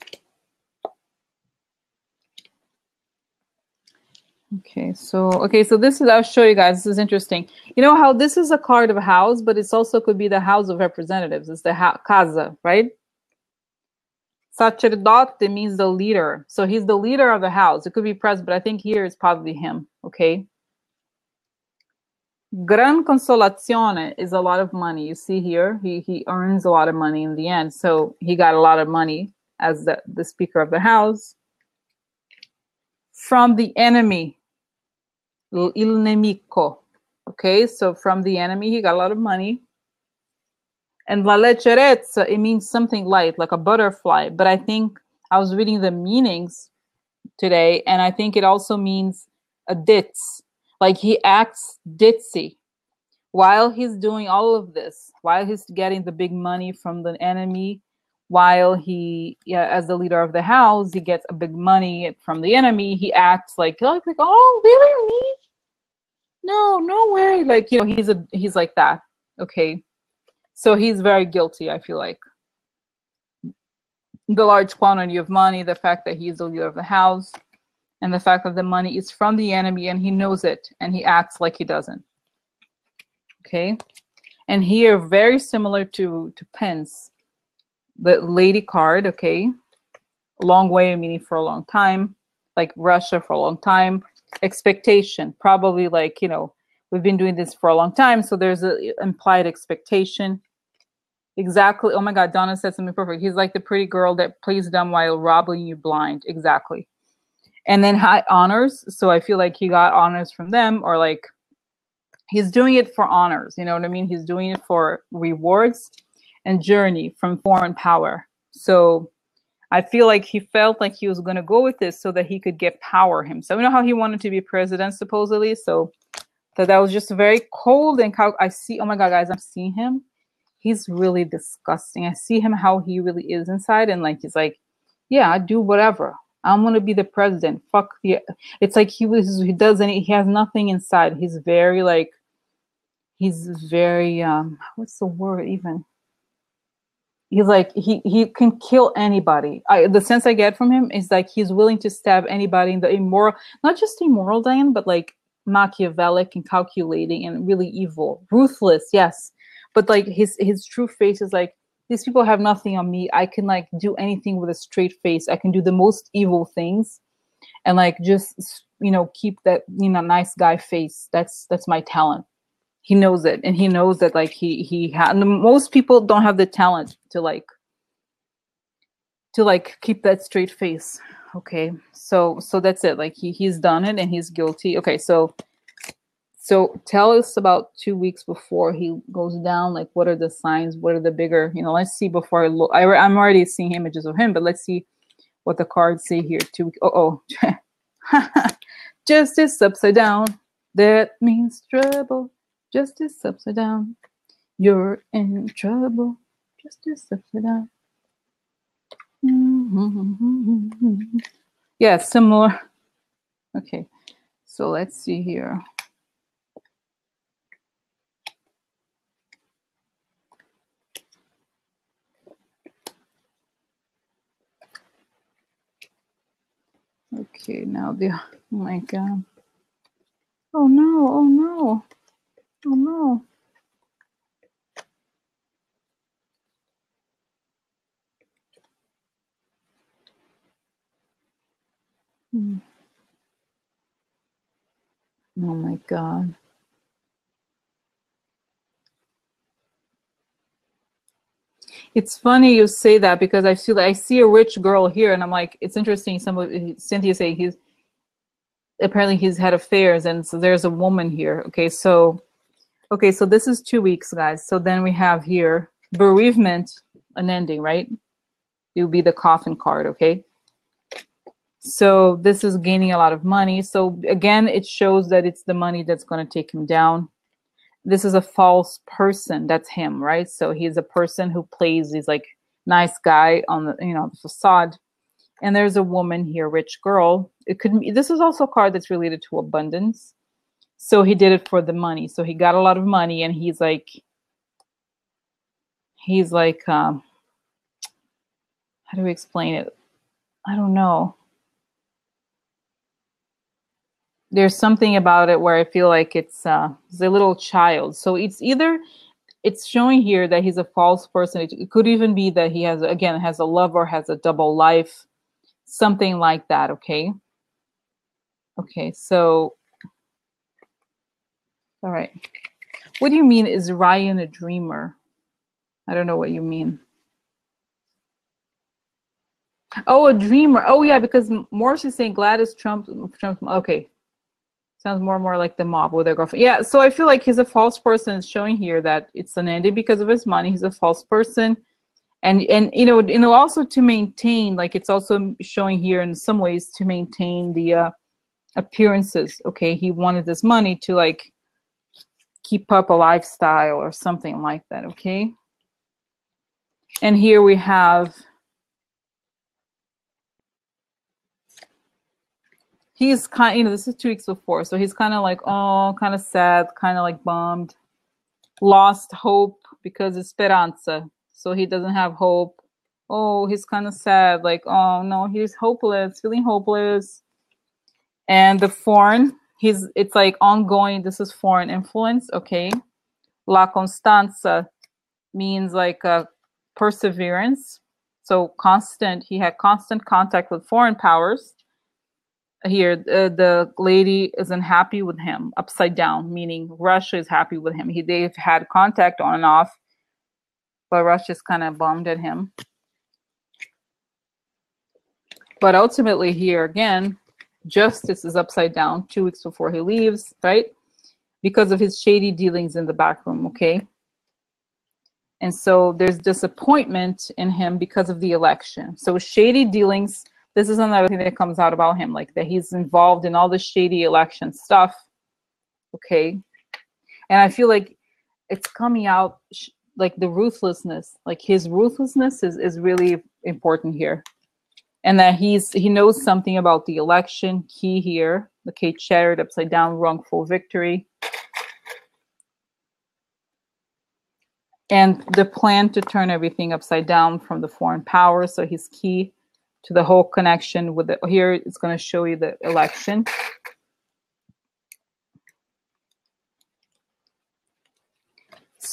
Okay, so okay, so this is, I'll show you guys, this is interesting. You know how this is a card of a house, but it's also could be the House of Representatives. It's the casa, right? Sacerdote means the leader. So he's the leader of the house. It could be press, but I think here is probably him, okay? Gran consolazione is a lot of money. You see here, he he earns a lot of money in the end. So he got a lot of money as the, the Speaker of the House. From the enemy, il nemico. Okay, so from the enemy, he got a lot of money. And la lecherezza, it means something light, like a butterfly. But I think I was reading the meanings today, and I think it also means a ditz. Like he acts ditzy while he's doing all of this, while he's getting the big money from the enemy. While he, yeah, as the leader of the house, he gets a big money from the enemy. He acts like, like, oh, really, me? No, no way. Like, you know, he's a, he's like that. Okay, so he's very guilty. I feel like the large quantity of money, the fact that he's the leader of the house, and the fact that the money is from the enemy, and he knows it, and he acts like he doesn't. Okay, and here, very similar to to Pence. The lady card, okay, long way, meaning for a long time, like Russia for a long time, expectation, probably like, you know, we've been doing this for a long time, so there's an implied expectation. Exactly, oh my God, Donna said something perfect. He's like the pretty girl that plays dumb while robbing you blind, exactly. And then high honors, so I feel like he got honors from them, or like, he's doing it for honors, you know what I mean? He's doing it for rewards. And journey from foreign power. So I feel like he felt like he was going to go with this so that he could get power himself. You know how he wanted to be president supposedly. So that, that was just very cold. And how I see, oh my God, guys, I'm seeing him. He's really disgusting. I see him how he really is inside. And like, he's like, yeah, I do whatever. I'm going to be the president. Fuck the, it's like he was, he doesn't, he has nothing inside. He's very like, he's very, um, what's the word even? He's like, he, he can kill anybody. I, the sense I get from him is like, he's willing to stab anybody in the immoral, not just immoral, Diane, but like Machiavellic and calculating and really evil, ruthless. Yes. But like his, his true face is like, these people have nothing on me. I can like do anything with a straight face. I can do the most evil things and like just, you know, keep that, you know, nice guy face. That's, that's my talent. He knows it. And he knows that like he, he had, most people don't have the talent to like, to like keep that straight face. Okay. So, so that's it. Like he, he's done it and he's guilty. Okay. So, so tell us about two weeks before he goes down. Like, what are the signs? What are the bigger, you know, let's see before I look, I, I'm already seeing images of him, but let's see what the cards say here. Two weeks. Oh, oh, justice upside down. That means trouble. Justice upside down. You're in trouble. Justice upside down. Mm-hmm. Yeah, similar. Okay, so let's see here. Okay, now the, oh my God. Oh no, oh no. Oh no. Hmm. Oh my God. It's funny you say that because I feel like I see a rich girl here and I'm like, it's interesting. Somebody, Cynthia say he's apparently he's had affairs and so there's a woman here. Okay, so Okay, so this is two weeks, guys. So then we have here bereavement, an ending, right? It will be the coffin card, okay? So this is gaining a lot of money. So again, it shows that it's the money that's going to take him down. This is a false person. That's him, right? So he's a person who plays these like nice guy on the, you know, the facade. And there's a woman here, rich girl. It could be, this is also a card that's related to abundance. So he did it for the money. So he got a lot of money and he's like, he's like, um, how do we explain it? I don't know. There's something about it where I feel like it's, uh, it's a little child. So it's either, it's showing here that he's a false person. It, it could even be that he has, again, has a lover, has a double life, something like that. Okay. Okay. So, all right. What do you mean? Is Ryan a dreamer? I don't know what you mean. Oh, a dreamer. Oh, yeah, because Morrissey is saying Gladys, Trump, Trump. Okay. Sounds more and more like the mob with their girlfriend. Yeah, so I feel like he's a false person. It's showing here that it's an ending because of his money. He's a false person. And, and you know, and also to maintain, like it's also showing here in some ways to maintain the uh, appearances. Okay, he wanted this money to, like, keep up a lifestyle or something like that, okay? And here we have, he's kind, you know, this is two weeks before, so he's kind of like, oh, kind of sad, kind of like bummed, lost hope because esperanza, so he doesn't have hope. Oh, he's kind of sad, like, oh no, he's hopeless, feeling hopeless. And the foreign, He's, it's like ongoing, this is foreign influence, okay? La Constanza means like uh, perseverance. So constant, he had constant contact with foreign powers. Here, uh, the lady isn't happy with him, upside down, meaning Russia is happy with him. He, they've had contact on and off, but Russia's kind of bummed at him. But ultimately here again, justice is upside down two weeks before he leaves, right? Because of his shady dealings in the back room, okay? And so there's disappointment in him because of the election. So shady dealings, this is another thing that comes out about him, like that he's involved in all the shady election stuff, okay? And I feel like it's coming out, like the ruthlessness, like his ruthlessness is, is really important here. And that he's he knows something about the election, key here. Okay, chariot, upside down, wrongful victory. And the plan to turn everything upside down from the foreign power. So he's key to the whole connection with the, here it's going to show you the election.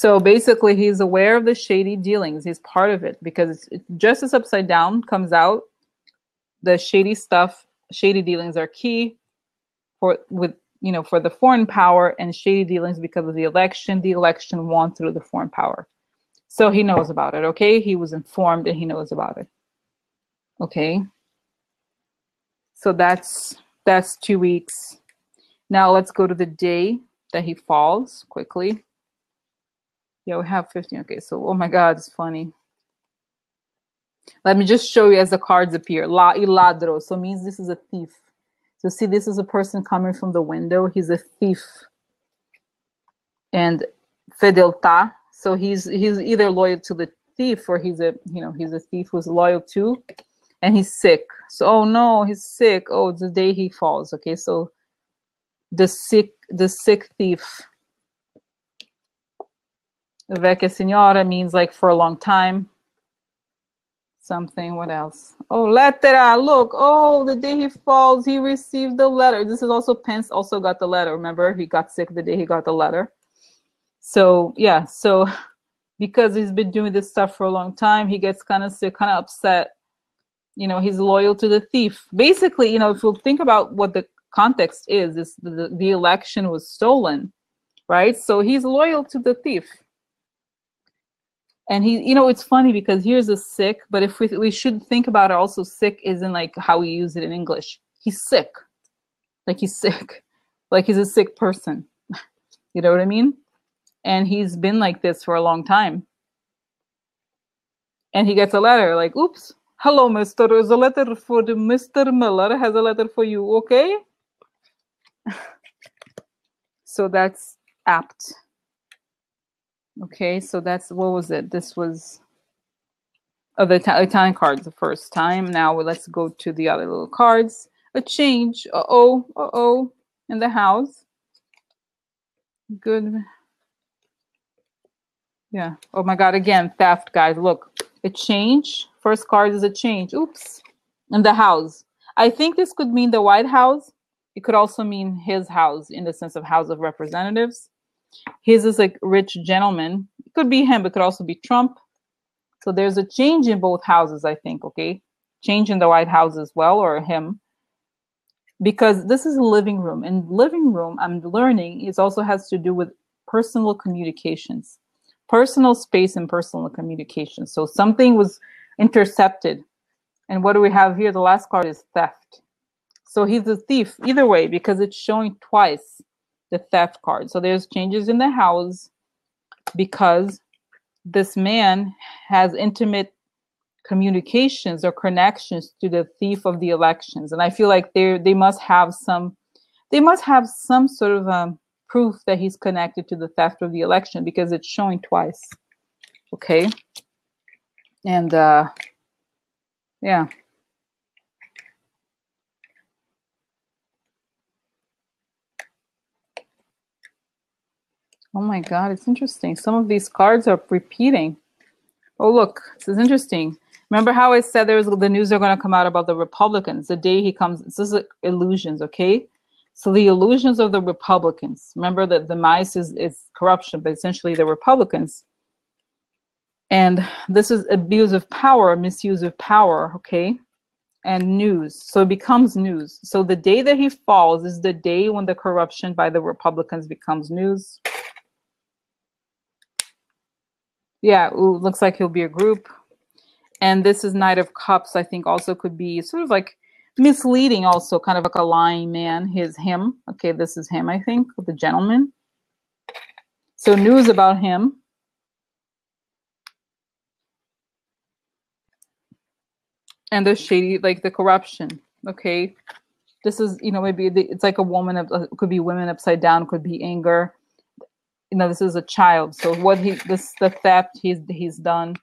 So basically, he's aware of the shady dealings. He's part of it because it's just as Upside Down comes out, the shady stuff, shady dealings are key for with you know for the foreign power, and shady dealings because of the election. The election won through the foreign power. So he knows about it, okay? He was informed and he knows about it, okay? So that's that's two weeks. Now let's go to the day that he falls quickly. Yeah, we have fifteen, okay, so, oh my God, it's funny. Let me just show you as the cards appear. La y ladro, so it means this is a thief. So see, this is a person coming from the window. He's a thief. And fedeltà, so he's he's either loyal to the thief or he's a, you know, he's a thief who's loyal to, and he's sick. So, oh no, he's sick. Oh, it's the day he falls, okay? So the sick, the sick thief. Vecchia signora means like for a long time. Something, what else? Oh, lettera, look. Oh, the day he falls, he received the letter. This is also, Pence also got the letter. Remember, he got sick the day he got the letter. So, yeah, so because he's been doing this stuff for a long time, he gets kind of sick, kind of upset. You know, he's loyal to the thief. Basically, you know, if you think about what the context is, is the, the election was stolen, right? So he's loyal to the thief. And he, you know, it's funny because here's a sick, but if we, we should think about it also, sick isn't like how we use it in English. He's sick, like he's sick, like he's a sick person. You know what I mean? And he's been like this for a long time. And he gets a letter like, oops, hello, mister, there's a letter for the Mister Miller has a letter for you, okay? So that's apt. Okay, so that's, what was it? This was, oh, the Italian cards the first time. Now let's go to the other little cards. A change, uh-oh, uh-oh, in the house. Good. Yeah, oh my God, again, theft, guys, look. A change, first card is a change. Oops, in the house. I think this could mean the White House. It could also mean his house in the sense of House of Representatives. His is like rich gentleman. It could be him. It could also be Trump. So there's a change in both houses, I think, okay? Change in the White House as well, or him. Because this is a living room. And living room, I'm learning, it also has to do with personal communications. Personal space and personal communication. So something was intercepted. And what do we have here? The last card is theft. So he's a thief either way because it's showing twice. The theft card. So there's changes in the house because this man has intimate communications or connections to the thief of the elections. And I feel like they they must have some they must have some sort of um, proof that he's connected to the theft of the election because it's showing twice. Okay. And uh, yeah. Oh my God, it's interesting. Some of these cards are repeating. Oh, look, this is interesting. Remember how I said there was, the news are going to come out about the Republicans. The day he comes, this is illusions, okay? So the illusions of the Republicans. Remember that the mice is, is corruption, but essentially the Republicans. And this is abuse of power, misuse of power, okay? And news, so it becomes news. So the day that he falls is the day when the corruption by the Republicans becomes news. Yeah, ooh, looks like he'll be a group. And this is Knight of Cups, I think also could be sort of like misleading also, kind of like a lying man, his, him. Okay, this is him, I think, the gentleman. So news about him. And the shady, like the corruption, okay? This is, you know, maybe the, it's like a woman, of, uh, could be women upside down, could be anger. You know, this is a child. So what he, this, the theft he's, he's done.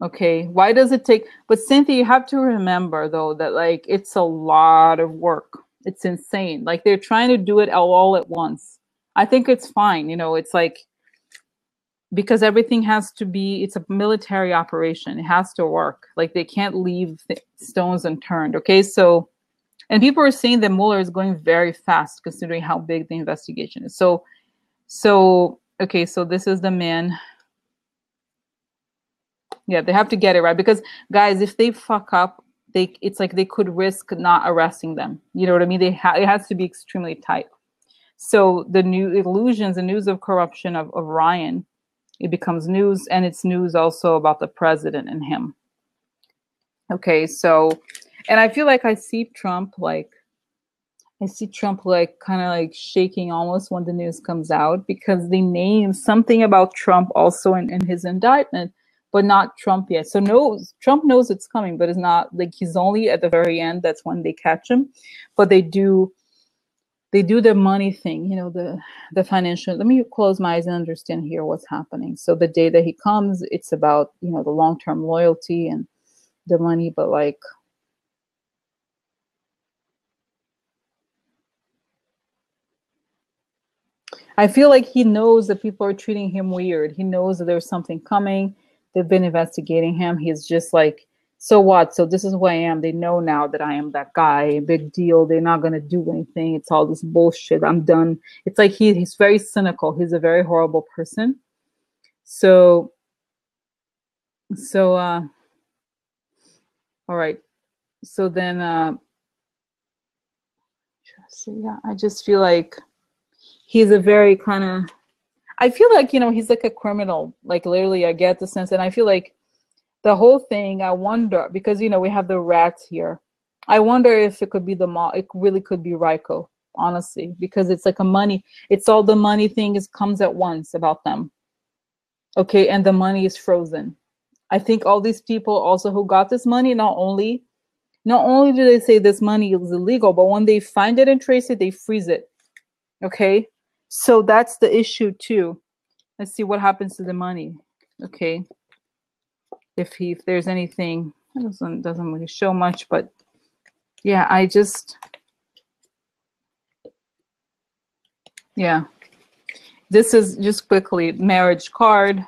Okay. Why does it take, but Cynthia, you have to remember though, that like, it's a lot of work. It's insane. Like they're trying to do it all, all at once. I think it's fine. You know, it's like, because everything has to be, it's a military operation. It has to work. Like they can't leave the stones unturned. Okay. So, and people are saying that Mueller is going very fast considering how big the investigation is. So, so Okay, so this is the man. Yeah, they have to get it right, because guys, if they fuck up, they it's like they could risk not arresting them. You know what I mean? They ha- it has to be extremely tight. So the new illusions, the news of corruption of, of Ryan, it becomes news, and it's news also about the president and him. Okay, so, and I feel like I see Trump like, I see Trump like kind of like shaking almost when the news comes out, because they name something about Trump also in, in his indictment, but not Trump yet. So no, Trump knows it's coming, but it's not like, he's only at the very end. That's when they catch him. But they do, they do the money thing, you know, the, the financial. Let me close my eyes and understand here what's happening. So the day that he comes, it's about, you know, the long-term loyalty and the money, but like, I feel like he knows that people are treating him weird. He knows that there's something coming. They've been investigating him. He's just like, so what? So this is who I am. They know now that I am that guy. Big deal. They're not going to do anything. It's all this bullshit. I'm done. It's like he, he's very cynical. He's a very horrible person. So, so, uh, all right. So then, uh, so yeah, I just feel like, he's a very kind of, I feel like, you know, he's like a criminal. Like literally, I get the sense. And I feel like the whole thing, I wonder, because, you know, we have the rats here. I wonder if it could be the mob. It really could be Ryko, honestly, because it's like a money. It's all the money thing is comes at once about them. Okay. And the money is frozen. I think all these people also who got this money, not only, not only do they say this money is illegal, but when they find it and trace it, they freeze it. Okay. So that's the issue too. Let's see what happens to the money. Okay, if he if there's anything, it doesn't doesn't really show much, but yeah, I just yeah. This is just quickly marriage card,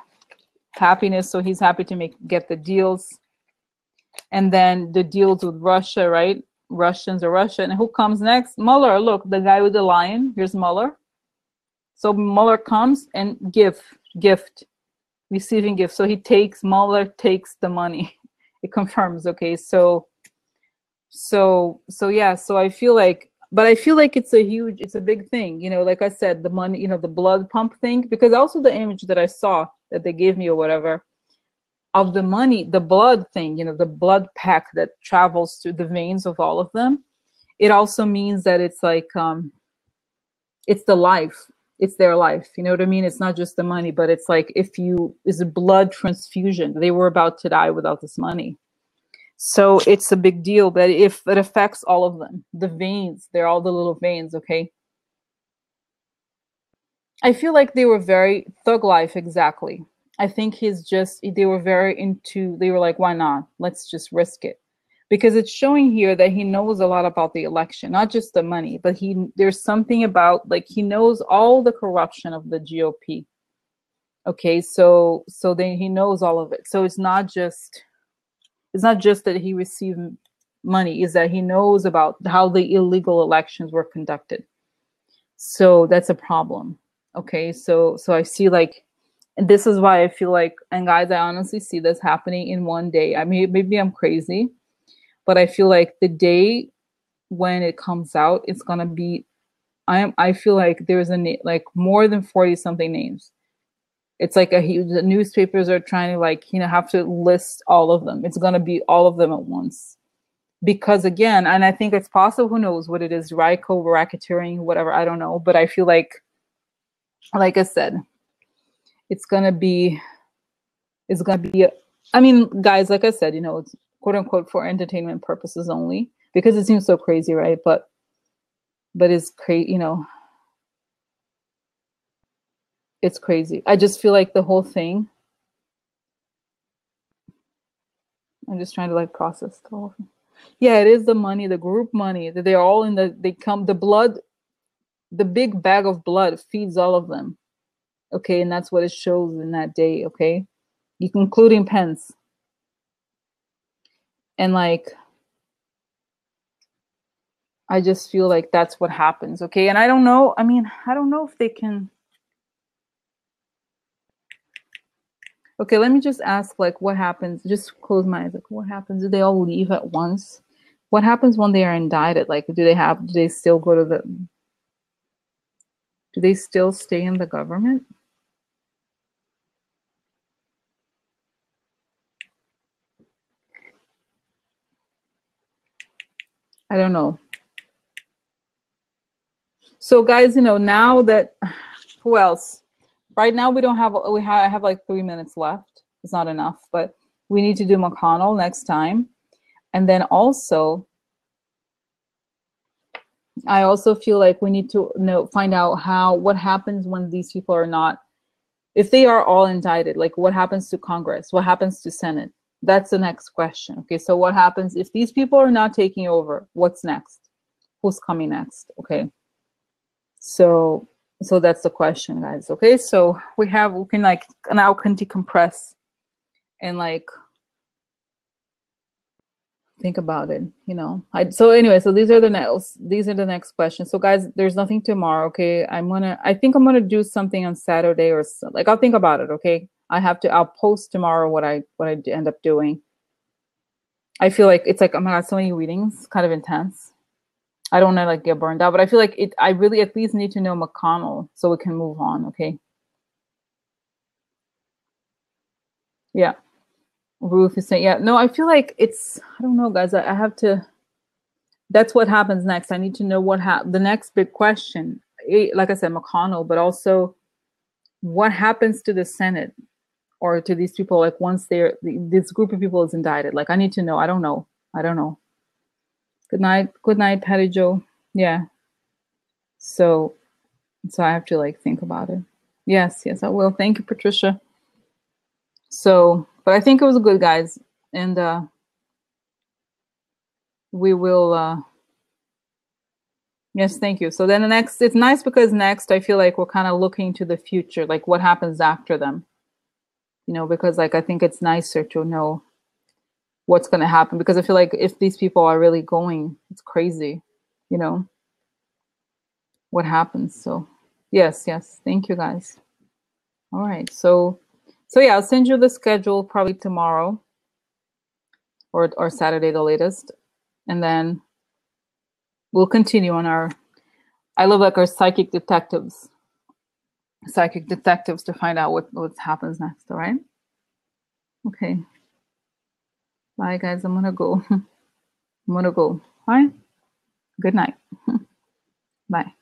happiness. So he's happy to make get the deals, and then the deals with Russia, right? Russians or Russia, and who comes next? Mueller. Look, the guy with the lion. Here's Mueller. So Mueller comes and gift, gift, receiving gift. So he takes, Mueller takes the money. It confirms, okay. So, so, so yeah, so I feel like, but I feel like it's a huge, it's a big thing. You know, like I said, the money, you know, the blood pump thing, because also the image that I saw that they gave me or whatever of the money, the blood thing, you know, the blood pack that travels through the veins of all of them. It also means that it's like, um, it's the life. It's their life, you know what I mean? It's not just the money, but it's like if you, it's a blood transfusion. They were about to die without this money. So it's a big deal, but if it affects all of them, the veins, they're all the little veins, okay? I feel like they were very thug life, exactly. I think he's just, they were very into, they were like, why not? Let's just risk it. Because it's showing here that he knows a lot about the election, not just the money, but he there's something about, like, he knows all the corruption of the G O P. Okay, so so then he knows all of it. So it's not just it's not just that he received money, is that he knows about how the illegal elections were conducted. So that's a problem. Okay, so so I see like, and this is why I feel like, and guys, I honestly see this happening in one day. I mean, maybe I'm crazy. But I feel like the day when it comes out, it's gonna be. I am. I feel like there's a na- like more than forty something names. It's like a huge. The newspapers are trying to like you know have to list all of them. It's gonna be all of them at once, because again, and I think it's possible. Who knows what it is? Ryko, racketeering, whatever. I don't know. But I feel like, like I said, it's gonna be. It's gonna be. A, I mean, guys, like I said, you know. It's, quote unquote, for entertainment purposes only, because it seems so crazy, right? But, but it's crazy, you know, it's crazy. I just feel like the whole thing, I'm just trying to like process the whole thing. Yeah, it is the money, the group money, that they're all in the, they come, the blood, the big bag of blood feeds all of them. Okay, and that's what it shows in that day, okay? Including Pence. And like, I just feel like that's what happens, okay? And I don't know, I mean, I don't know if they can, Okay, let me just ask, like, what happens? Just close my eyes. Like, what happens? Do they all leave at once? What happens when they are indicted? Like, do they have? Do they still go to the? Do they still stay in the government? I don't know. So, guys, you know, now that, who else? Right now, we don't have, we have, I have like three minutes left. It's not enough, but we need to do McConnell next time. And then also, I also feel like we need to know, find out how, what happens when these people are not, if they are all indicted, like what happens to Congress? What happens to Senate? That's the next question. Okay, so what happens if these people are not taking over? What's next? Who's coming next? Okay, so so that's the question, guys. Okay, so we have we can like now can decompress and like think about it. You know. I, so anyway, so these are the next these are the next questions. So guys, there's nothing tomorrow. Okay, I'm gonna I think I'm gonna do something on Saturday or so, like I'll think about it. Okay. I have to, I'll post tomorrow what I what I end up doing. I feel like it's like, oh my God, so many readings, kind of intense. I don't want to like get burned out, but I feel like it. I really at least need to know McConnell so we can move on, okay? Yeah, Ruth is saying, yeah. No, I feel like it's, I don't know, guys, I, I have to, that's what happens next. I need to know what happened. The next big question, like I said, McConnell, but also what happens to the Senate? Or to these people, like once they're, this group of people is indicted. Like I need to know, I don't know, I don't know. Good night, good night, Patty Jo. Yeah, so, so I have to like think about it. Yes, yes, I will, thank you, Patricia. So, but I think it was good, guys. And uh, we will, uh, yes, thank you. So then the next, it's nice because next, I feel like we're kind of looking to the future, like what happens after them. You know, because like I think it's nicer to know what's going to happen, because I feel like if these people are really going, it's crazy, you know, what happens. So yes, yes, thank you guys. All right, so so yeah, I'll send you the schedule probably tomorrow or or Saturday the latest, and then we'll continue on our, I love like our psychic detectives. Psychic detectives to find out what, what happens next, all right? Okay. Bye, guys. I'm going to go. I'm going to go. All right? Good night. Bye.